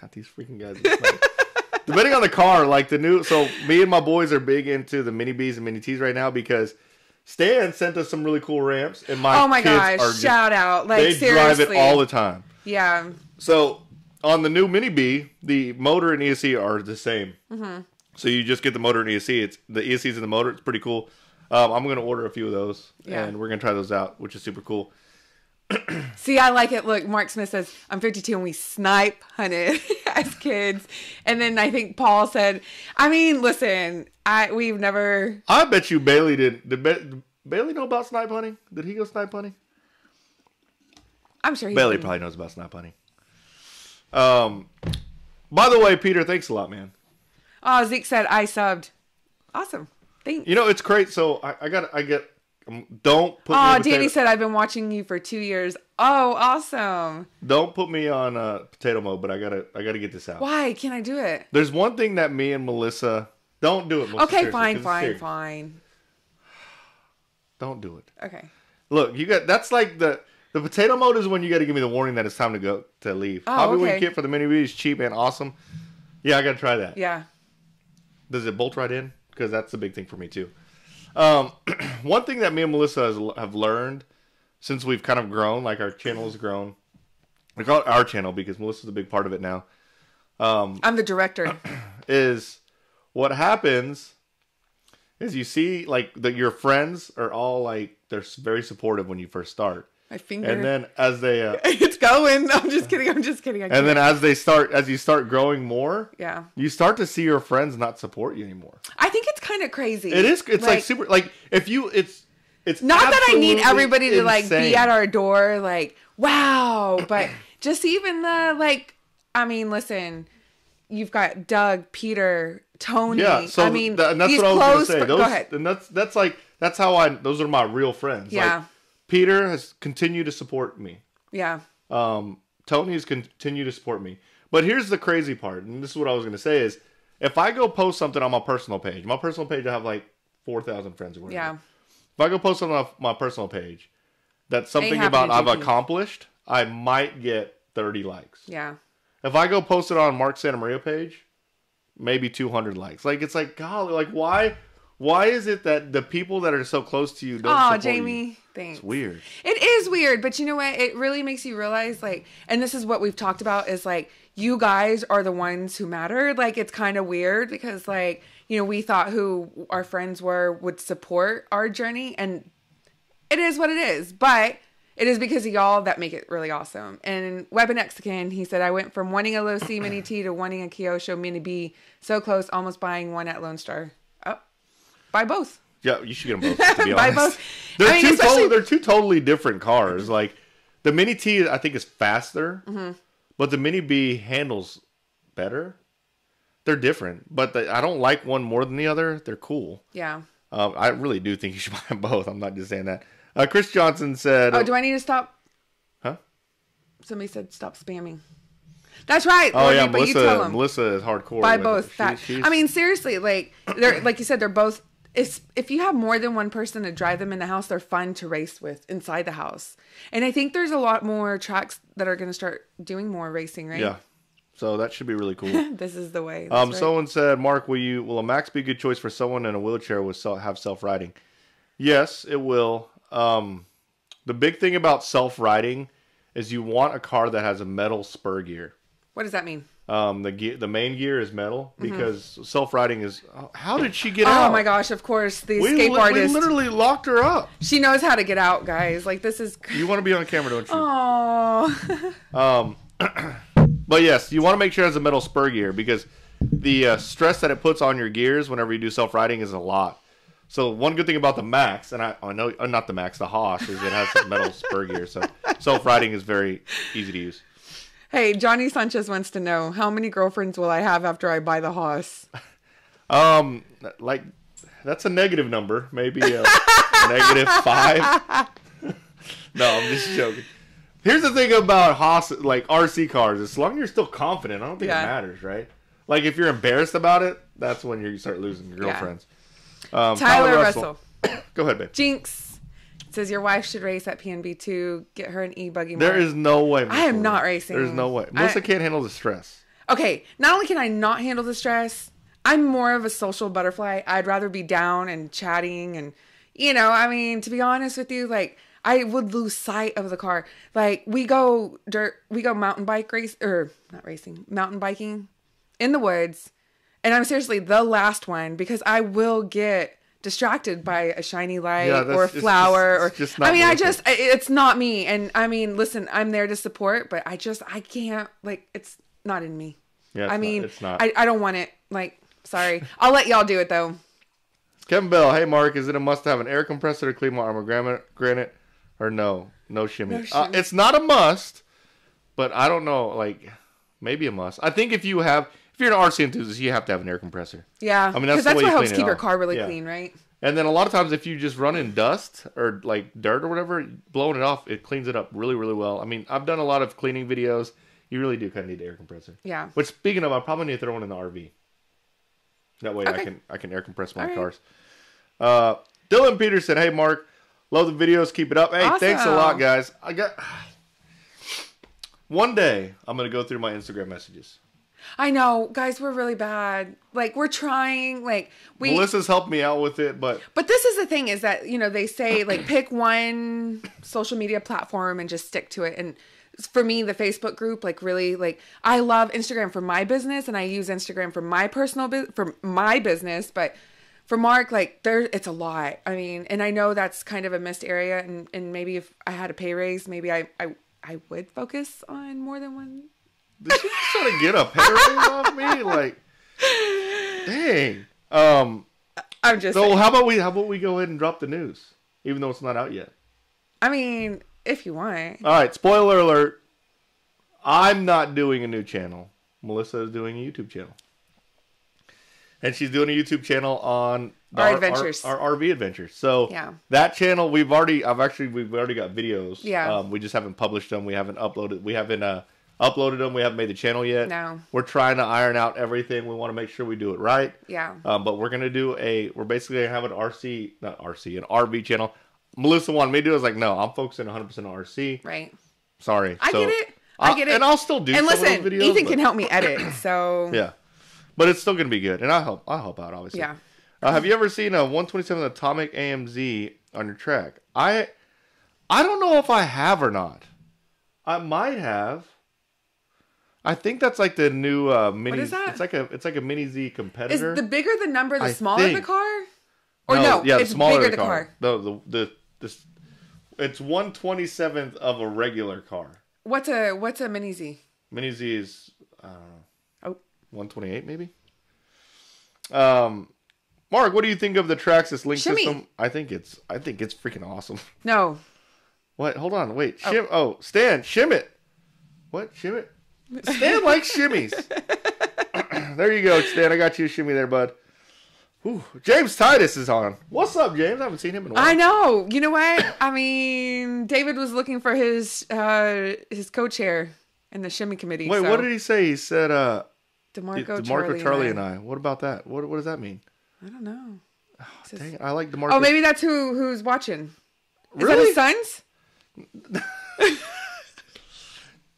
God, these freaking guys. Depending on the car, like the new. So me and my boys are big into the mini Bs and mini Ts right now because. Stan sent us some really cool ramps, and my, oh my kids gosh, are just, shout out! Like they seriously. drive it all the time. Yeah. So on the new Mini B, the motor and E S C are the same. Mm-hmm. So you just get the motor and E S C. It's the E S C's in the motor. It's pretty cool. Um, I'm gonna order a few of those, yeah. and we're gonna try those out, which is super cool. See, I like it. Look, Mark Smith says, I'm fifty-two and we snipe hunted as kids. And then I think Paul said, I mean, listen, I we've never... I bet you Bailey didn't. Did, ba did Bailey know about snipe hunting? Did he go snipe hunting? I'm sure he Bailey didn't. probably knows about snipe hunting. Um, by the way, Peter, thanks a lot, man. Oh, Zeke said, I subbed. Awesome. Thanks. You know, it's great. So I, I got I get... Don't put. Oh, Danny said I've been watching you for two years. Oh, awesome! Don't put me on uh, potato mode, but I gotta, I gotta get this out. Why can't I do it? There's one thing that me and Melissa don't do it. Melissa, okay, fine, fine, fine. Don't do it. Okay. Look, you got that's like the the potato mode is when you got to give me the warning that it's time to go to leave. Oh, Hobby okay. Wing kit for the mini B is cheap and awesome. Yeah, I gotta try that. Yeah. Does it bolt right in? Because that's the big thing for me too. Um, one thing that me and Melissa has, have learned since we've kind of grown, like our channel has grown. We call it our channel because Melissa's a big part of it now. Um, I'm the director. Is what happens is you see like that your friends are all like, they're very supportive when you first start. My finger. And then as they... Uh, it's going. I'm just kidding. I'm just kidding. I and then as they start, as you start growing more, yeah, you start to see your friends not support you anymore. I think it's kind of crazy. It is. It's like, like super... Like if you... It's it's not that I need everybody to like insane. be at our door like, wow. But just even the like... I mean, listen, you've got Doug, Peter, Tony. Yeah, so I mean, th and that's what I was going to say. Those, go ahead. And that's, that's like... That's how I... Those are my real friends. Yeah. Like, Peter has continued to support me. Yeah. Um, Tony has continued to support me. But here's the crazy part, and this is what I was going to say, is if I go post something on my personal page, my personal page, I have like four thousand friends or whatever. Yeah. If I go post something on my personal page that's something about I've accomplished, I might get thirty likes. Yeah. If I go post it on Mark Santamaria page, maybe two hundred likes. Like, it's like, golly, like, why... Why is it that the people that are so close to you don't oh, support Jamie, you? Thanks. It's weird. It is weird, but you know what? It really makes you realize, like, and this is what we've talked about, is, like, you guys are the ones who matter. Like, it's kind of weird because, like, you know, we thought who our friends were would support our journey, and it is what it is. But it is because of y'all that make it really awesome. And Webinexican, he said, I went from wanting a low C Mini T to wanting a Kyosho Mini B. So close, almost buying one at Lone Star. Oh. Buy both. Yeah, you should get them both, to be Buy honest. both. They're, I mean, two especially... they're two totally different cars. Like, the Mini T, I think, is faster. Mm-hmm. But the Mini B handles better. They're different. But the, I don't like one more than the other. They're cool. Yeah. Um, I really do think you should buy them both. I'm not just saying that. Uh, Chris Johnson said... Oh, do I need to stop? Huh? Somebody said stop spamming. That's right. Oh, Lordy, yeah, but Melissa, you tell them. Melissa is hardcore. Buy both. That. She, I mean, seriously, like, they're, like you said, they're both... If, if you have more than one person to drive them in the house, they're fun to race with inside the house. And I think there's a lot more tracks that are going to start doing more racing, right? Yeah. So that should be really cool. This is the way. Um, right. Someone said, Mark, will you will a Max be a good choice for someone in a wheelchair with self, have self-riding? Yes, it will. Um, the big thing about self-riding is you want a car that has a metal spur gear. What does that mean? Um, the gear, the main gear is metal because mm-hmm. self-riding is... How did she get oh out? Oh my gosh, of course. The we escape artist. We literally locked her up. She knows how to get out, guys. Like, this is... You want to be on camera, don't you? Oh. um, but yes, you want to make sure it has a metal spur gear because the uh, stress that it puts on your gears whenever you do self-riding is a lot. So one good thing about the Max, and I, I know uh, not the Max, the Haas, is it has some metal spur gear. So self-riding is very easy to use. Hey, Johnny Sanchez wants to know, how many girlfriends will I have after I buy the Haas? Um, like, that's a negative number. Maybe a negative five. No, I'm just joking. Here's the thing about Haas, like, R C cars. As long as you're still confident, I don't think yeah. it matters, right? Like, if you're embarrassed about it, that's when you start losing your girlfriends. Yeah. Um, Tyler, Tyler Russell. Russell. Go ahead, babe. Jinx. Says your wife should race at P N B too. Get her an e-buggy. There is no way. Melissa. I am not racing. There's no way. Melissa I, can't handle the stress. Okay. Not only can I not handle the stress, I'm more of a social butterfly. I'd rather be down and chatting and, you know, I mean, to be honest with you, like, I would lose sight of the car. Like, we go dirt, we go mountain bike race, or not racing, mountain biking in the woods. And I'm seriously the last one because I will get distracted by a shiny light yeah, or a flower just, or just not I mean I just it. It's not me, and I mean, listen, I'm there to support, but I just I can't, like, it's not in me. Yeah, I mean, not, it's not. I, I don't want it, like, sorry. I'll let y'all do it though. Kevin Bell, hey Mark, is it a must to have an air compressor to clean my Arma Granite or no no shimmy, no shimmy. Uh, it's not a must, but I don't know, like, maybe a must. I think if you have If you're an R C enthusiast, you have to have an air compressor. Yeah, I mean, that's, that's what helps keep your car really yeah. clean, right? And then a lot of times, if you just run in dust or like dirt or whatever, blowing it off, it cleans it up really, really well. I mean, I've done a lot of cleaning videos. You really do kind of need an air compressor. Yeah. But speaking of, I probably need to throw one in the R V. That way, okay. I can I can air compress my All cars. Right. Uh, Dylan Peterson, hey Mark, love the videos, keep it up. Hey, awesome. Thanks a lot, guys. I got one day I'm gonna go through my Instagram messages. I know, guys, we're really bad. Like, we're trying. Like, we Melissa's helped me out with it, but but this is the thing, is that, you know, they say like pick one social media platform and just stick to it. And for me, the Facebook group, like, really, like, I love Instagram for my business, and I use Instagram for my personal bu for my business, but for Mark, like, there, it's a lot. I mean, and I know that's kind of a missed area, and, and maybe if I had a pay raise, maybe I, I, I would focus on more than one. Did you just try to get a pay raise off me? Like, dang. Um, I'm just so saying. How about we, how about we go ahead and drop the news, even though it's not out yet? I mean, if you want. All right, spoiler alert. I'm not doing a new channel. Melissa is doing a YouTube channel. And she's doing a YouTube channel on our, our adventures, our, our R V adventures. So yeah, that channel, we've already, I've actually, we've already got videos. Yeah. Um, we just haven't published them. We haven't uploaded. We haven't uh, uploaded them. We haven't made the channel yet. No. We're trying to iron out everything. We want to make sure we do it right. Yeah. Um, but we're gonna do a. We're basically gonna have an R C, not R C, an R V channel. Melissa wanted me to do. I was like, no, I'm focusing one hundred percent on R C. Right. Sorry. I so, get it. I get it. And I'll still do. And some listen, of those videos, Ethan but... can help me edit. So yeah. But it's still going to be good, and I'll help. I'll help out, obviously. Yeah. Uh, have you ever seen a one twenty-seven Atomic A M Z on your track? I, I don't know if I have or not. I might have. I think that's like the new uh, mini. What is that? It's like a. It's like a mini Z competitor. Is the bigger the number, the I smaller think. the car? Or no? no yeah, it's the smaller bigger the car. car. The the the. the it's one twenty-seventh of a regular car. What's a what's a mini Z? Mini Z is, I don't know, one twenty-eight maybe. Um, Mark, what do you think of the Traxxas link Shimmy. system? I think it's I think it's freaking awesome. No. What? Hold on. Wait. Shim. Oh, oh Stan. Shim it. What? Shim it. Stan likes shimmies. There you go, Stan. I got you a shimmy there, bud. Whew. James Titus is on. What's up, James? I haven't seen him in a while. I know. You know what? I mean, David was looking for his uh his co-chair in the shimmy committee. Wait, so. what did he say? He said, uh. DeMarco, DeMarco Charlie, Charlie and I. and I. What about that? What, what does that mean? I don't know. Oh, says, dang it. I like DeMarco. Oh, maybe that's who who's watching. Is really? that his sons?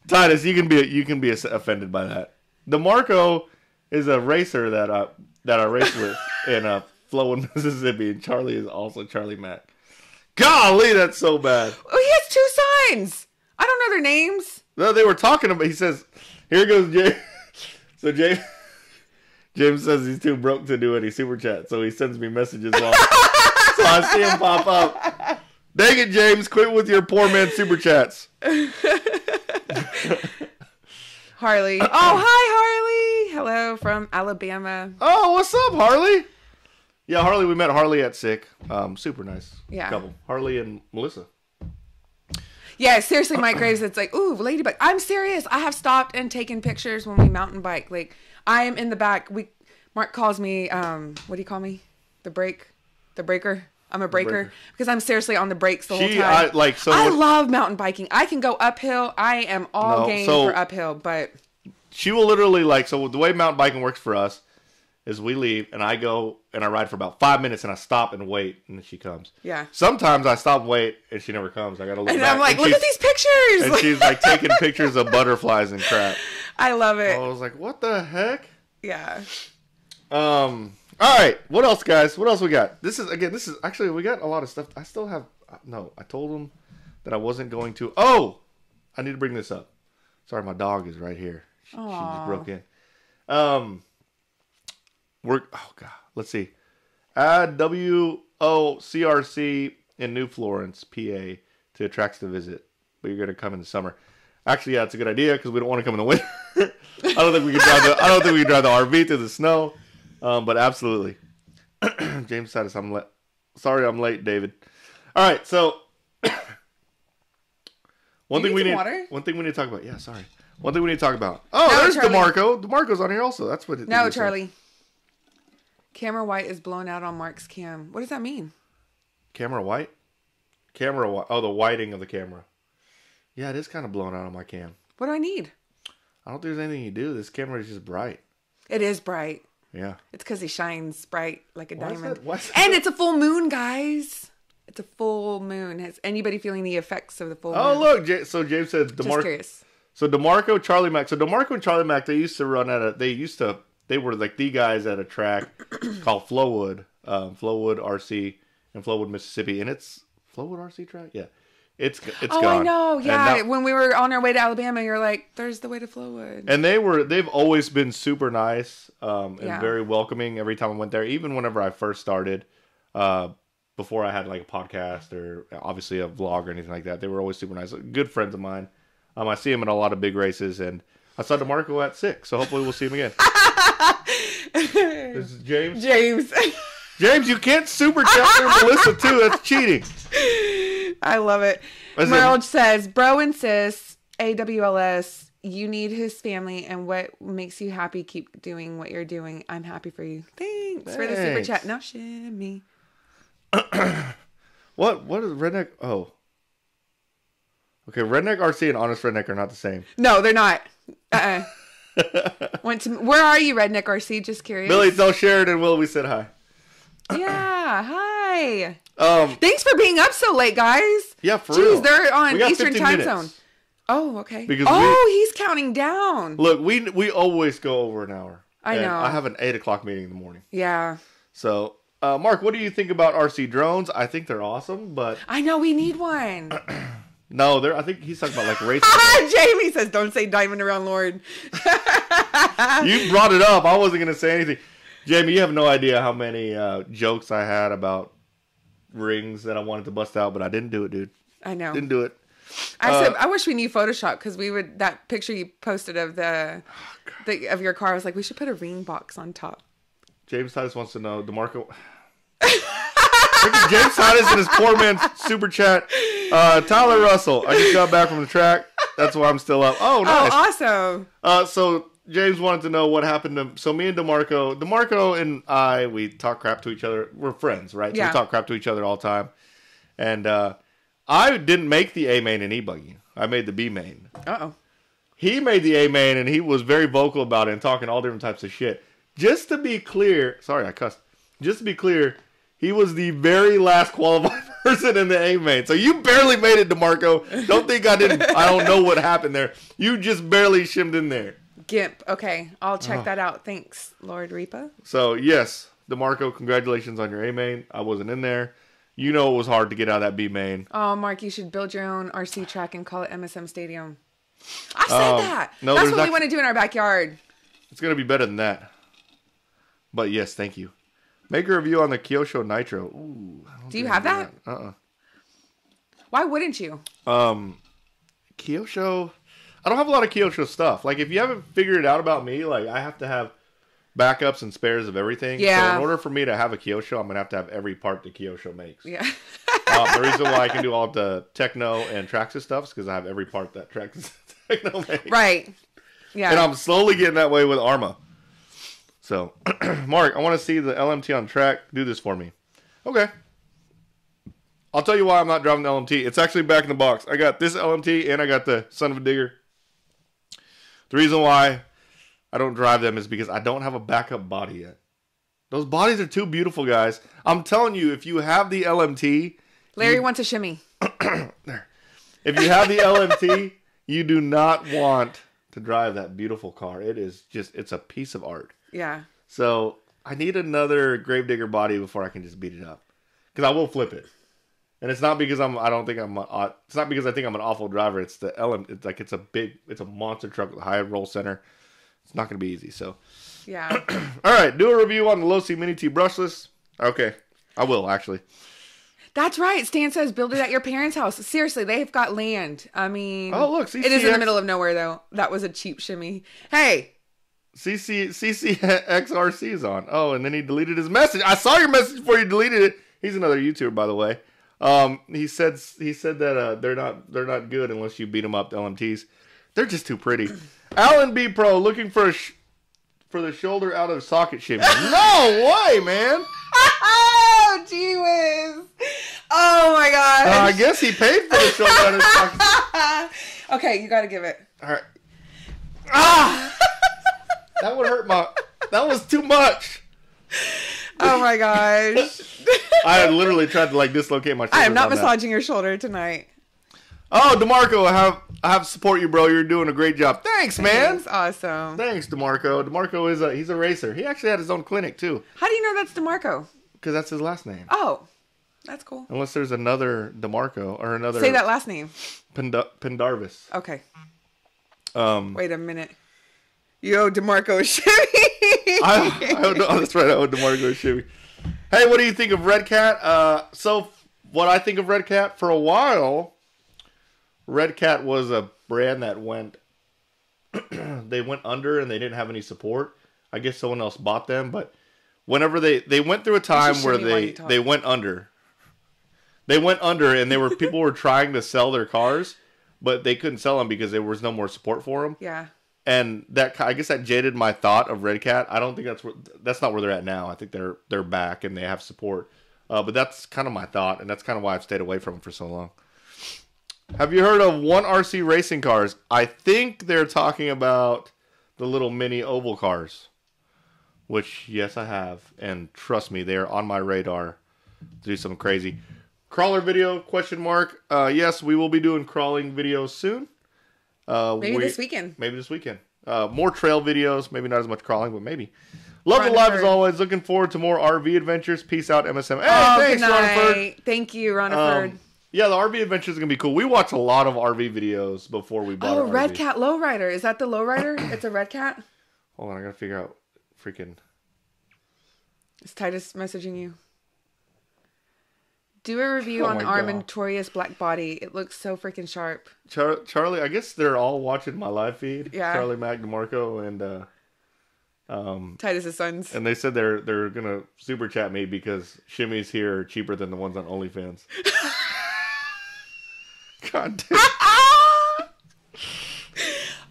Titus, you can be you can be offended by that. DeMarco is a racer that I that I race with in uh, Flowing, Mississippi, and Charlie is also Charlie Mack. Golly, that's so bad. Oh, he has two sons. I don't know their names. No, they were talking about. He says, "Here goes Jay." So James, James says he's too broke to do any super chat, so he sends me messages while so I see him pop up. Dang it, James! Quit with your poor man super chats. Harley. Oh, hi, Harley. Hello from Alabama. Oh, what's up, Harley? Yeah, Harley. We met Harley at S I C. Um, super nice. Yeah. Couple. Harley and Melissa. Yeah, seriously, Mike Graves, it's like, ooh, ladybug. I'm serious. I have stopped and taken pictures when we mountain bike. Like, I am in the back. We, Mark calls me, um, what do you call me? The brake? The breaker? I'm a breaker. breaker. Because I'm seriously on the brakes the she, whole time. I, like, so I what, love mountain biking. I can go uphill. I am all no, game so for uphill, but. She will literally, like, so the way mountain biking works for us is we leave, and I go, and I ride for about five minutes, and I stop and wait, and then she comes. Yeah. Sometimes I stop and wait, and she never comes. I got to look and back. I'm like, and look at these pictures! And she's, like, taking pictures of butterflies and crap. I love it. So I was like, what the heck? Yeah. Um. All right. What else, guys? What else we got? This is, again, this is, actually, we got a lot of stuff. I still have, no, I told them that I wasn't going to. Oh! I need to bring this up. Sorry, my dog is right here. She, she just broke in. Um... We're, oh, God. Let's see. Add W O C R C in New Florence, P A to Traxxas to visit. But you're going to come in the summer. Actually, yeah, it's a good idea because we don't want to come in the winter. I don't think we can drive the, I don't think we can drive the R V through the snow. Um, but absolutely. James Titus, I'm late. Sorry I'm late, David. All right, so. one, thing we need, one thing we need to talk about. Yeah, sorry. One thing we need to talk about. Oh, no, there's Charlie. DeMarco. DeMarco's on here also. That's what it is. No, Charlie. Saying. Camera white is blown out on Mark's cam. What does that mean? Camera white? Camera white. Oh, the whiting of the camera. Yeah, it is kind of blown out on my cam. What do I need? I don't think there's anything you do. This camera is just bright. It is bright. Yeah. It's because he shines bright like a Why diamond. Is that? Why is that? And it's a full moon, guys. It's a full moon. Has anybody feeling the effects of the full oh, moon? Oh, look. So James said DeMarco. Just curious. So DeMarco, Charlie Mack. So DeMarco and Charlie Mack, they used to run at a, they used to, they were like the guys at a track called Flowwood, um, Flowwood R C in Flowwood, Mississippi. And it's Flowwood R C track? Yeah. It's it's oh, gone. I know. Yeah. Now, when we were on our way to Alabama, you're like, there's the way to Flowwood. And they were, they've always been super nice um, and yeah. very welcoming every time I went there. Even whenever I first started, uh, before I had like a podcast or obviously a vlog or anything like that, they were always super nice. Good friends of mine. Um, I see him in a lot of big races, and I saw DeMarco at six, so hopefully we'll see him again. This is James. James. James, you can't super chat for Melissa, too. That's cheating. I love it. Merle says, bro and sis, A W L S, you need his family, and what makes you happy, keep doing what you're doing. I'm happy for you. Thanks, Thanks. for the super chat. Now shimmy. What? What is Redneck? Oh. Okay, Redneck R C and Honest Redneck are not the same. No, they're not. Uh-uh. Went to, where are you, Redneck R C? Just curious. Billy, tell Sheridan, Will, we said hi. Yeah, hi. Um, Thanks for being up so late, guys. Yeah, for Jeez, real. Jeez, they're on Eastern time minutes. zone. Oh, okay. Because oh, we, he's counting down. Look, we we always go over an hour. I know. I have an eight o'clock meeting in the morning. Yeah. So, uh, Mark, what do you think about R C drones? I think they're awesome, but... I know, we need one. No, they're, I think he's talking about, like, racing. Jamie says, don't say diamond around Lord. You brought it up. I wasn't going to say anything. Jamie, you have no idea how many uh, jokes I had about rings that I wanted to bust out, but I didn't do it, dude. I know. Didn't do it. I uh, said, I wish we knew Photoshop, because we would, that picture you posted of the, oh, the of your car, I was like, we should put a ring box on top. James Titus wants to know, DeMarco. James Titus in his poor man's super chat. Uh, Tyler Russell, I just got back from the track. That's why I'm still up. Oh, nice. Oh, awesome. Uh, so, James wanted to know what happened to... So me and DeMarco... DeMarco and I, we talk crap to each other. We're friends, right? So yeah. We talk crap to each other all the time. And uh, I didn't make the A-Main and E-Buggy. I made the B-Main. Uh-oh. He made the A-Main, and he was very vocal about it and talking all different types of shit. Just to be clear... Sorry, I cussed. Just to be clear, he was the very last qualified person in the A-Main. So you barely made it, DeMarco. Don't think I didn't... I don't know what happened there. You just barely shimmed in there. Gimp. Okay, I'll check oh. that out. Thanks, Lord Reaper. So, yes, DeMarco, congratulations on your A-Main. I wasn't in there. You know it was hard to get out of that B-Main. Oh, Mark, you should build your own R C track and call it M S M Stadium. I said um, that. No, That's what not... we want to do in our backyard. It's going to be better than that. But, yes, thank you. Make a review on the Kyosho Nitro. Ooh, do you have that? that? Uh-uh. Why wouldn't you? Um, Kyosho... I don't have a lot of Kyosho stuff. Like, if you haven't figured it out about me, like, I have to have backups and spares of everything. Yeah. So, in order for me to have a Kyosho, I'm going to have to have every part that Kyosho makes. Yeah. uh, the reason why I can do all the Techno and Traxxas stuff is because I have every part that Traxxas and Techno makes. Right. Yeah. And I'm slowly getting that way with Arma. So, Mark, I want to see the L M T on track. Do this for me. Okay. I'll tell you why I'm not driving the L M T. It's actually back in the box. I got this L M T and I got the Son of a Digger. The reason why I don't drive them is because I don't have a backup body yet. Those bodies are too beautiful, guys. I'm telling you, if you have the L M T... Larry you... wants a shimmy. There. If you have the L M T, you do not want to drive that beautiful car. It is just... It's a piece of art. Yeah. So, I need another Gravedigger body before I can just beat it up. Because I will flip it. And it's not because I'm. I don't think I'm. A, it's not because I think I'm an awful driver. It's the element. It's like it's a big. It's a monster truck with a high roll center. It's not going to be easy. So, yeah. All right. Do a review on the Low C Mini T brushless. Okay, I will actually. That's right. Stan says build it at your parents' house. Seriously, they've got land. I mean, oh look, C C X. It is in the middle of nowhere though. That was a cheap shimmy. Hey. C C X R C is on. Oh, and then he deleted his message. I saw your message before you deleted it. He's another YouTuber, by the way. Um, he said he said that uh, they're not they're not good unless you beat them up. The L M Ts, they're just too pretty. Alan B Pro looking for a sh for the shoulder out of socket shimmy. No way, man! Oh, gee whiz! Oh my gosh! Uh, I guess he paid for the shoulder out of socket. Okay, you gotta give it. All right. Ah! That would hurt my. That was too much. Oh my gosh. I literally tried to like dislocate my shoulder. I am not massaging that. Your shoulder tonight. Oh, DeMarco, I have I have to support you, bro. You're doing a great job. Thanks, man. That's awesome. Thanks, DeMarco. DeMarco is a he's a racer. He actually had his own clinic too. How do you know that's DeMarco? Because that's his last name. Oh, that's cool. Unless there's another DeMarco or another. Say that last name. Pend- Pendarvis. Okay. Um. Wait a minute. You owe DeMarco a shimmy. I, I owe, oh, that's right. I owe DeMarco a shimmy. Hey, what do you think of Red Cat? Uh, so what I think of Red Cat for a while. Red Cat was a brand that went, they went under and they didn't have any support. I guess someone else bought them, but whenever they, they went through a time where they, they went under, they went under and they were, people were trying to sell their cars, but they couldn't sell them because there was no more support for them. Yeah. And that, I guess that jaded my thought of Red Cat. I don't think that's where, that's not where they're at now. I think they're, they're back and they have support. Uh, but that's kind of my thought. And that's kind of why I've stayed away from them for so long. Have you heard of One R C Racing Cars? I think they're talking about the little mini oval cars, which, yes, I have. And trust me, they are on my radar to do something crazy. Crawler video, question mark. Uh, yes, we will be doing crawling videos soon. Uh, maybe we, this weekend. Maybe this weekend. Uh, more trail videos. Maybe not as much crawling, but maybe. Love Roniford. The live as always. Looking forward to more R V adventures. Peace out, M S M. Hey, oh, thanks, Roniford. Thank you, Roniford. Um, Yeah, the R V adventure is going to be cool. We watch a lot of R V videos before we bought oh, an R V. Oh, Red Cat Lowrider. Is that the Lowrider? It's a Red Cat? Hold on, I got to figure out freaking... Is Titus messaging you? Do a review oh on our notorious black body. It looks so freaking sharp. Char Charlie, I guess they're all watching my live feed. Yeah. Charlie, Mac, DeMarco, and... Uh, Um, Titus's sons, and they said they're they're gonna super chat me because shimmies here are cheaper than the ones on OnlyFans. God damn. That's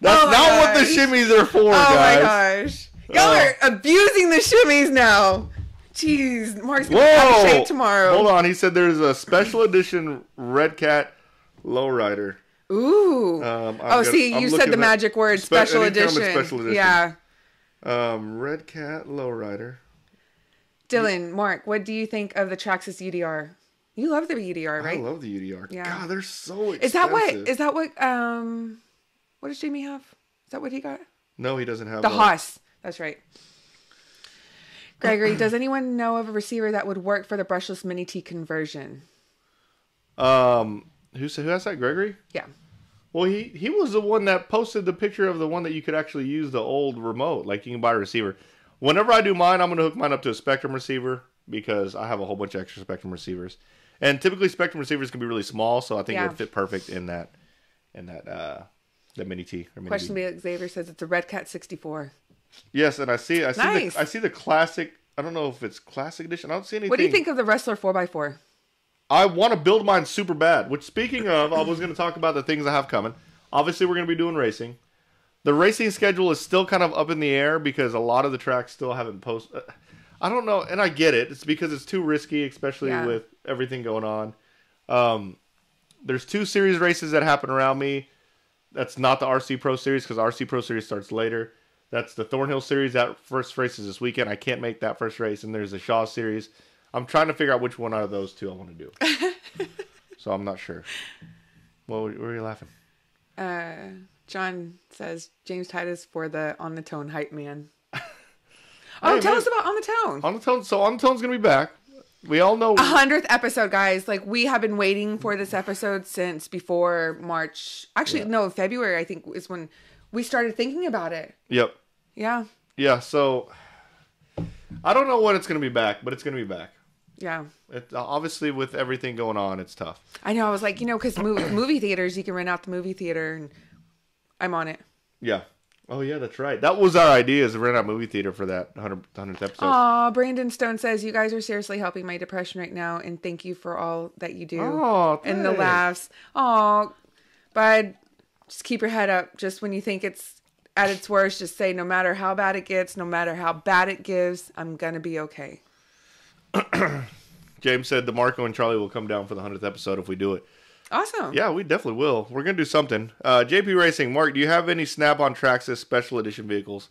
oh not gosh. What the shimmies are for, oh guys. Oh my gosh, y'all uh, are abusing the shimmies now. Jeez, Mark's gonna have to shave tomorrow. Hold on, he said there's a special edition Red Cat Lowrider. Ooh. Um, oh, gonna, see, I'm you said the magic word, spe special, edition. special edition. Yeah. Um, Red Cat Lowrider. Dylan, Mark, what do you think of the Traxxas U D R? You love the U D R, right? I love the U D R. Yeah. God, they're so expensive. Is that what? Is that what? Um, what does Jamie have? Is that what he got? No, he doesn't have the Haas. That's right. Gregory, does anyone know of a receiver that would work for the brushless Mini T conversion? Um, who who has that? Gregory? Yeah. Well, he, he was the one that posted the picture of the one that you could actually use the old remote. Like, you can buy a receiver. Whenever I do mine, I'm going to hook mine up to a Spektrum receiver because I have a whole bunch of extra Spektrum receivers. And typically, Spektrum receivers can be really small, so I think yeah. it would fit perfect in that in that, uh, that Mini-T. Mini Question B. Xavier says it's a Red Cat sixty-four. Yes, and I see, I see, nice. the, I see the classic. I don't know if it's classic edition. I don't see anything. What do you think of the Wrestler four by four? I want to build mine super bad. Which, speaking of, I was going to talk about the things I have coming. Obviously, we're going to be doing racing. The racing schedule is still kind of up in the air because a lot of the tracks still haven't posted. I don't know, and I get it. It's because it's too risky, especially yeah. with everything going on. Um, there's two series races that happen around me. That's not the R C Pro Series because R C Pro Series starts later. That's the Thornhill Series. That first race is this weekend. I can't make that first race. And there's the Shaw Series. I'm trying to figure out which one out of those two I want to do. So I'm not sure. What were, what were you laughing? Uh, John says, James Titus for the On the Tone hype man. oh, hey, tell man. us about On the Tone. On the Tone. So On the Tone's going to be back. We all know. one hundredth episode, guys. Like, we have been waiting for this episode since before March. Actually, yeah. no, February, I think, is when we started thinking about it. Yep. Yeah. Yeah, so I don't know when it's going to be back, but it's going to be back. Yeah. It, obviously, with everything going on, it's tough. I know. I was like, you know, because movie, movie theaters, you can rent out the movie theater, and I'm on it. Yeah. Oh, yeah, that's right. That was our idea, is to rent out movie theater for that hundredth episode. Aw, Brandon Stone says, you guys are seriously helping my depression right now, and thank you for all that you do. Oh, and the laughs. Aw, bud, just keep your head up. Just when you think it's at its worst, just say, no matter how bad it gets, no matter how bad it gives, I'm going to be okay. James said DeMarco and Charlie will come down for the hundredth episode if we do it. Awesome. Yeah, we definitely will. We're going to do something. Uh, J P Racing, Mark, do you have any Snap-on Traxxas special edition vehicles?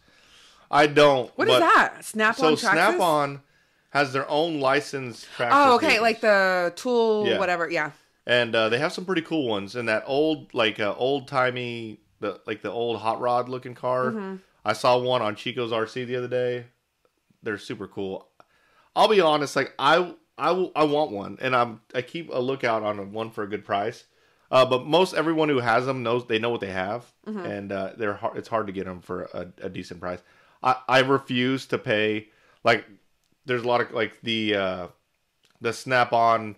I don't. What is that? Snap-on Traxxas? So Snap-on has their own licensed Traxxas. Oh, okay. Vehicles. Like the tool, yeah. whatever. Yeah. And uh, they have some pretty cool ones. And that old, like, uh, old-timey, the, like the old hot rod-looking car. Mm-hmm. I saw one on Chico's R C the other day. They're super cool. I'll be honest, like, I I, I want one. And I'm I keep a lookout on one for a good price. Uh, but most everyone who has them knows they know what they have. Mm-hmm. And uh, they're hard, it's hard to get them for a, a decent price. I, I refuse to pay, like, there's a lot of, like, the uh, the Snap-on...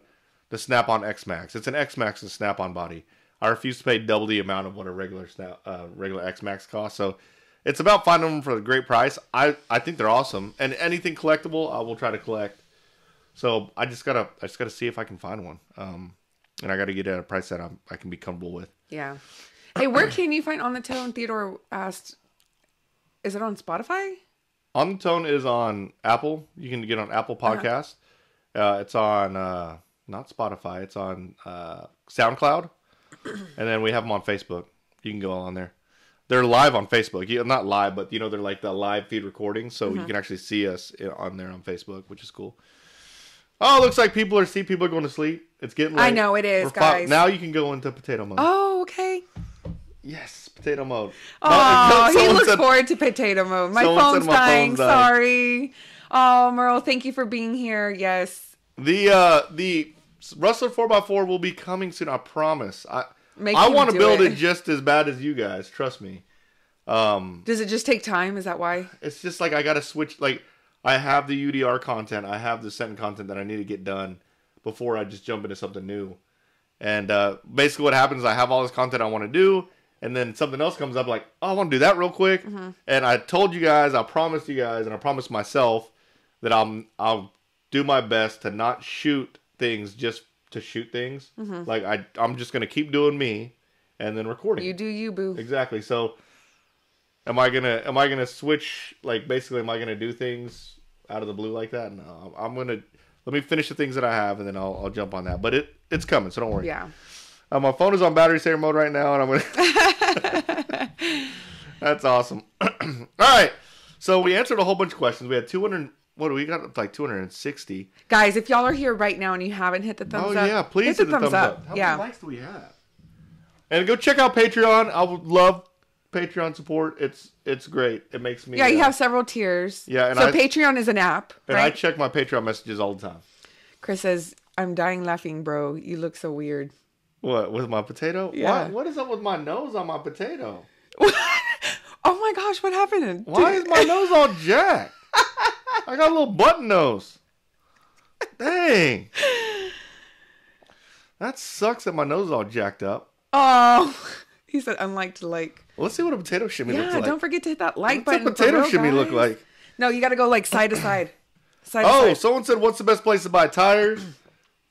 The Snap-on X-Maxx. It's an X-Maxx and Snap-on body. I refuse to pay double the amount of what a regular snap, uh, regular X-Maxx costs. So it's about finding them for a great price. I, I think they're awesome. And anything collectible, I will try to collect. So I just gotta I just gotta see if I can find one. Um, and I gotta get it at a price that I'm, I can be comfortable with. Yeah. Hey, where can you find On the Tone? Theodore asked. Is it on Spotify? On the Tone is on Apple. You can get on Apple Podcasts. Uh-huh. Uh, it's on. Uh, Not Spotify. It's on uh, SoundCloud, and then we have them on Facebook. You can go on there. They're live on Facebook. You, not live, but you know they're like the live feed recording, so mm-hmm. you can actually see us on there on Facebook, which is cool. Oh, looks like people are see people are going to sleep. It's getting late. I know it is, We're guys. Fi- now you can go into potato mode. Oh, okay. Yes, potato mode. Oh, he looks said, forward to potato mode. My phone's my dying. Phone's Sorry. Dying. Oh, Merle, thank you for being here. Yes. The uh the. Rustler four by four will be coming soon. I promise. I Make I want to build it. it just as bad as you guys. Trust me. Um, Does it just take time? Is that why? It's just like I got to switch. Like I have the U D R content. I have the Sentin content that I need to get done before I just jump into something new. And uh, basically what happens is I have all this content I want to do. And then something else comes up like, oh, I want to do that real quick. Mm-hmm. And I told you guys, I promised you guys, and I promised myself that I'm, I'll do my best to not shoot things just to shoot things. Mm-hmm. Like I I'm just gonna keep doing me and then recording. You do you, boo. Exactly. So am I gonna am I gonna switch, like basically am I gonna do things out of the blue like that? No. I'm gonna let me finish the things that I have and then I'll I'll jump on that. But it it's coming, so don't worry. Yeah. Uh, my phone is on battery saver mode right now and I'm gonna That's awesome. All right. So we answered a whole bunch of questions. We had two hundred What do we got? Like two hundred sixty Guys, if y'all are here right now and you haven't hit the thumbs up. Oh, yeah. Up, please hit the, hit the thumbs, thumbs up. up. How yeah. many likes do we have? And go check out Patreon. I would love Patreon support. It's it's great. It makes me... Yeah, you uh, have several tiers. Yeah, and So I, Patreon is an app, And right? I check my Patreon messages all the time. Chris says, I'm dying laughing, bro. You look so weird. What? With my potato? Yeah. What, what is up with my nose on my potato? Oh, my gosh. What happened? Why Dude. is my nose all jacked? I got a little button nose. Dang. That sucks that my nose is all jacked up. Oh. He said unlike to like. Well, let's see what a potato shimmy yeah, looks like. Yeah, don't forget to hit that like What's button. What's a potato shimmy guys? look like? No, you got to go like side to side. Side oh, to side. Someone said, what's the best place to buy tires?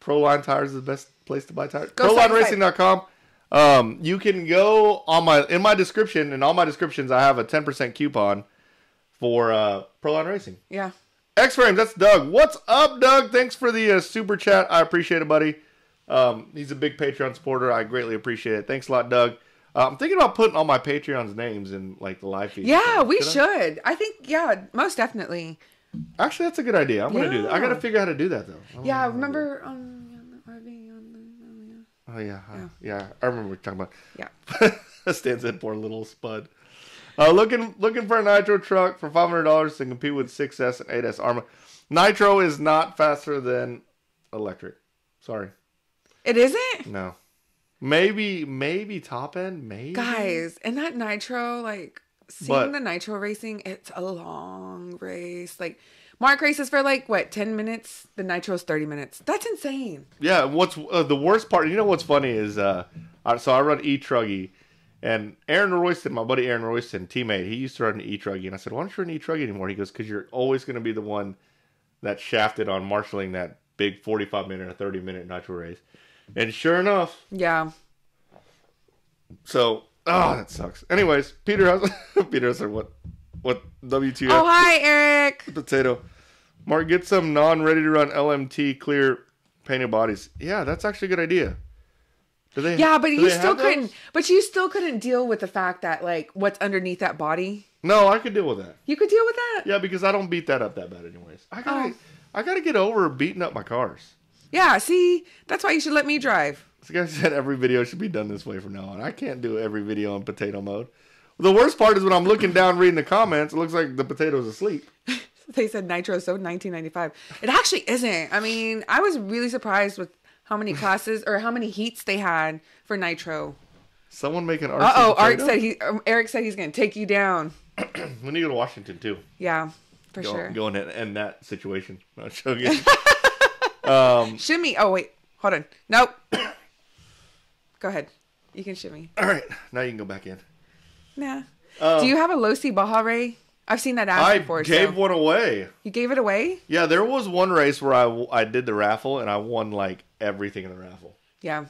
Proline Tires is the best place to buy tires. Proline Racing dot com Um, you can go on my in my description. In all my descriptions, I have a ten percent coupon for uh, Proline Racing. Yeah. X-Frames, that's Doug. What's up, Doug? Thanks for the uh, super chat. I appreciate it, buddy. Um, he's a big Patreon supporter. I greatly appreciate it. Thanks a lot, Doug. Uh, I'm thinking about putting all my Patreon's names in like the live feed. Yeah, we should. I? I think, yeah, most definitely. Actually, that's a good idea. I'm yeah. going to do that. I got to figure out how to do that, though. I yeah, remember... Um, oh, yeah. Yeah. yeah. I remember what you're talking about. Yeah. Stands in poor little Spud. Uh, looking looking for a Nitro truck for five hundred dollars to compete with six S and eight S Arma. Nitro is not faster than electric. Sorry. It isn't? No. Maybe, maybe top end, maybe. Guys, and that Nitro, like, seeing but, the Nitro racing, it's a long race. Like, Mark races for, like, what, ten minutes The Nitro's thirty minutes That's insane. Yeah, what's uh, the worst part, you know what's funny is, uh, so I run E-Truggy. And Aaron Royston, my buddy Aaron Royston, teammate, he used to run an E-Truggy. And I said, why don't you run an E-Truggy anymore? He goes, because you're always going to be the one that shafted on marshalling that big forty-five minute or thirty minute nitro race. And sure enough. Yeah. So, oh, that sucks. Anyways, Peter Husser, Peter Husser, what, what, W T F? Oh, hi, Eric. Potato. Mark, get some non-ready-to-run L M T clear painted bodies. Yeah, that's actually a good idea. They, yeah, but you still couldn't. Those? But you still couldn't deal with the fact that like what's underneath that body. No, I could deal with that. You could deal with that. Yeah, because I don't beat that up that bad, anyways. I gotta, oh. I gotta get over beating up my cars. Yeah, see, that's why you should let me drive. This guy said every video should be done this way from now on. I can't do every video in potato mode. The worst part is when I'm looking down reading the comments, it looks like the potato's asleep. They said Nitro so nineteen ninety-five. It actually isn't. I mean, I was really surprised with how many classes or how many heats they had for Nitro. Someone make an R C Uh oh, Eric said, he, um, Eric said he's going to take you down. We need to go to Washington, too. Yeah, for go, sure. Go and end that situation. I'll show you. um, shimmy. Oh, wait. Hold on. Nope. Go ahead. You can shimmy. All right. Now you can go back in. Nah. Um, Do you have a Losi Baja Ray? I've seen that asked I before. I gave so. one away. You gave it away? Yeah, there was one race where I, I did the raffle, and I won, like, everything in the raffle. Yeah.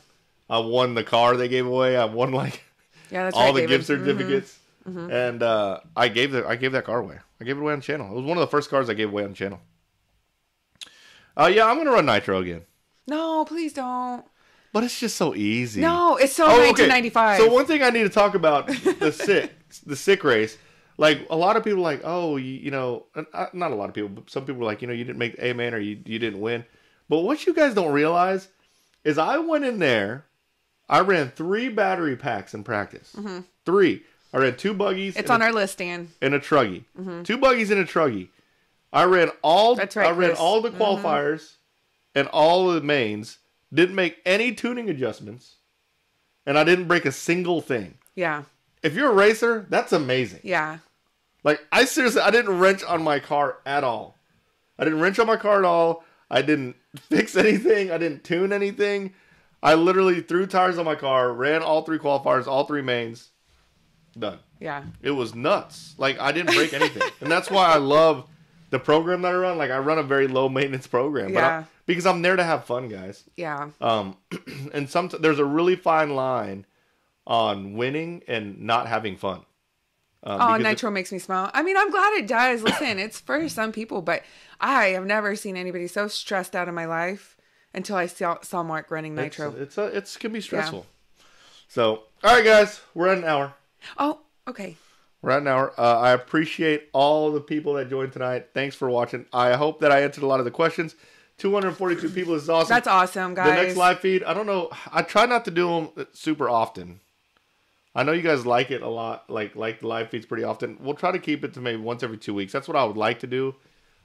I won the car they gave away. I won like yeah, that's all right, the David. gift certificates, mm-hmm. Mm-hmm. and uh, I gave the I gave that car away. I gave it away on the channel. It was one of the first cars I gave away on the channel. Uh, yeah, I'm gonna run Nitro again. No, please don't. But it's just so easy. No, it's so oh, nineteen ninety-five. Okay. So one thing I need to talk about the sick the sick race. Like a lot of people, like oh you, you know not a lot of people, but some people were like you know you didn't make the A-man or you you didn't win. But what you guys don't realize is I went in there. I ran three battery packs in practice. Mm-hmm. Three. I ran two buggies. It's on a, our list, Dan. And a truggy. Mm-hmm. Two buggies and a truggy. I ran all. That's right, I ran Chris. all the qualifiers mm-hmm. and all the mains. Didn't make any tuning adjustments, and I didn't break a single thing. Yeah. If you're a racer, that's amazing. Yeah. Like I seriously, I didn't wrench on my car at all. I didn't wrench on my car at all. I didn't fix anything. I didn't tune anything. I literally threw tires on my car, ran all three qualifiers, all three mains, done. Yeah. It was nuts. Like, I didn't break anything. And that's why I love the program that I run. Like, I run a very low-maintenance program. Yeah. But I, because I'm there to have fun, guys. Yeah. Um, and some, there's a really fine line on winning and not having fun. Um, oh, Nitro it, makes me smile. I mean, I'm glad it does. Listen, it's for some people, but I have never seen anybody so stressed out in my life. Until I saw, saw Mark running Nitro. It's, it's, a, it's can be stressful. Yeah. So, all right, guys. We're at an hour. Oh, okay. We're at an hour. Uh, I appreciate all the people that joined tonight. Thanks for watching. I hope that I answered a lot of the questions. two hundred forty-two people. This is awesome. That's awesome, guys. The next live feed, I don't know. I try not to do them super often. I know you guys like it a lot, like like the live feeds pretty often. We'll try to keep it to maybe once every two weeks. That's what I would like to do.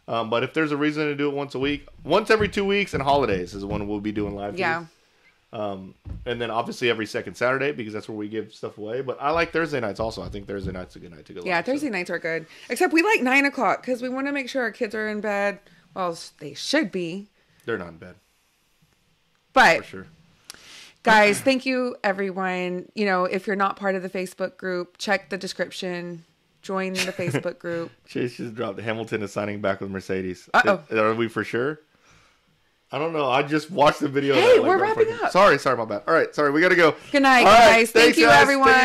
Um, but if there's a reason to do it once a week, once every two weeks and holidays is when we'll be doing live. Yeah. Um, and then obviously every second Saturday, because that's where we give stuff away. But I like Thursday nights also. I think Thursday night's a good night to go. Yeah, live, Thursday so. nights are good. Except we like nine o'clock because we want to make sure our kids are in bed. Well, they should be. They're not in bed. But for sure. Guys, thank you, everyone. You know, if you're not part of the Facebook group, check the description. Join the Facebook group. Chase just dropped. Hamilton is signing back with Mercedes. Uh-oh. Did, are we for sure? I don't know. I just watched the video. Hey, that, like, we're wrapping up. Sorry. Sorry about that. All right. Sorry. We got to go. Good night, guys. Right, thank you, guys. everyone.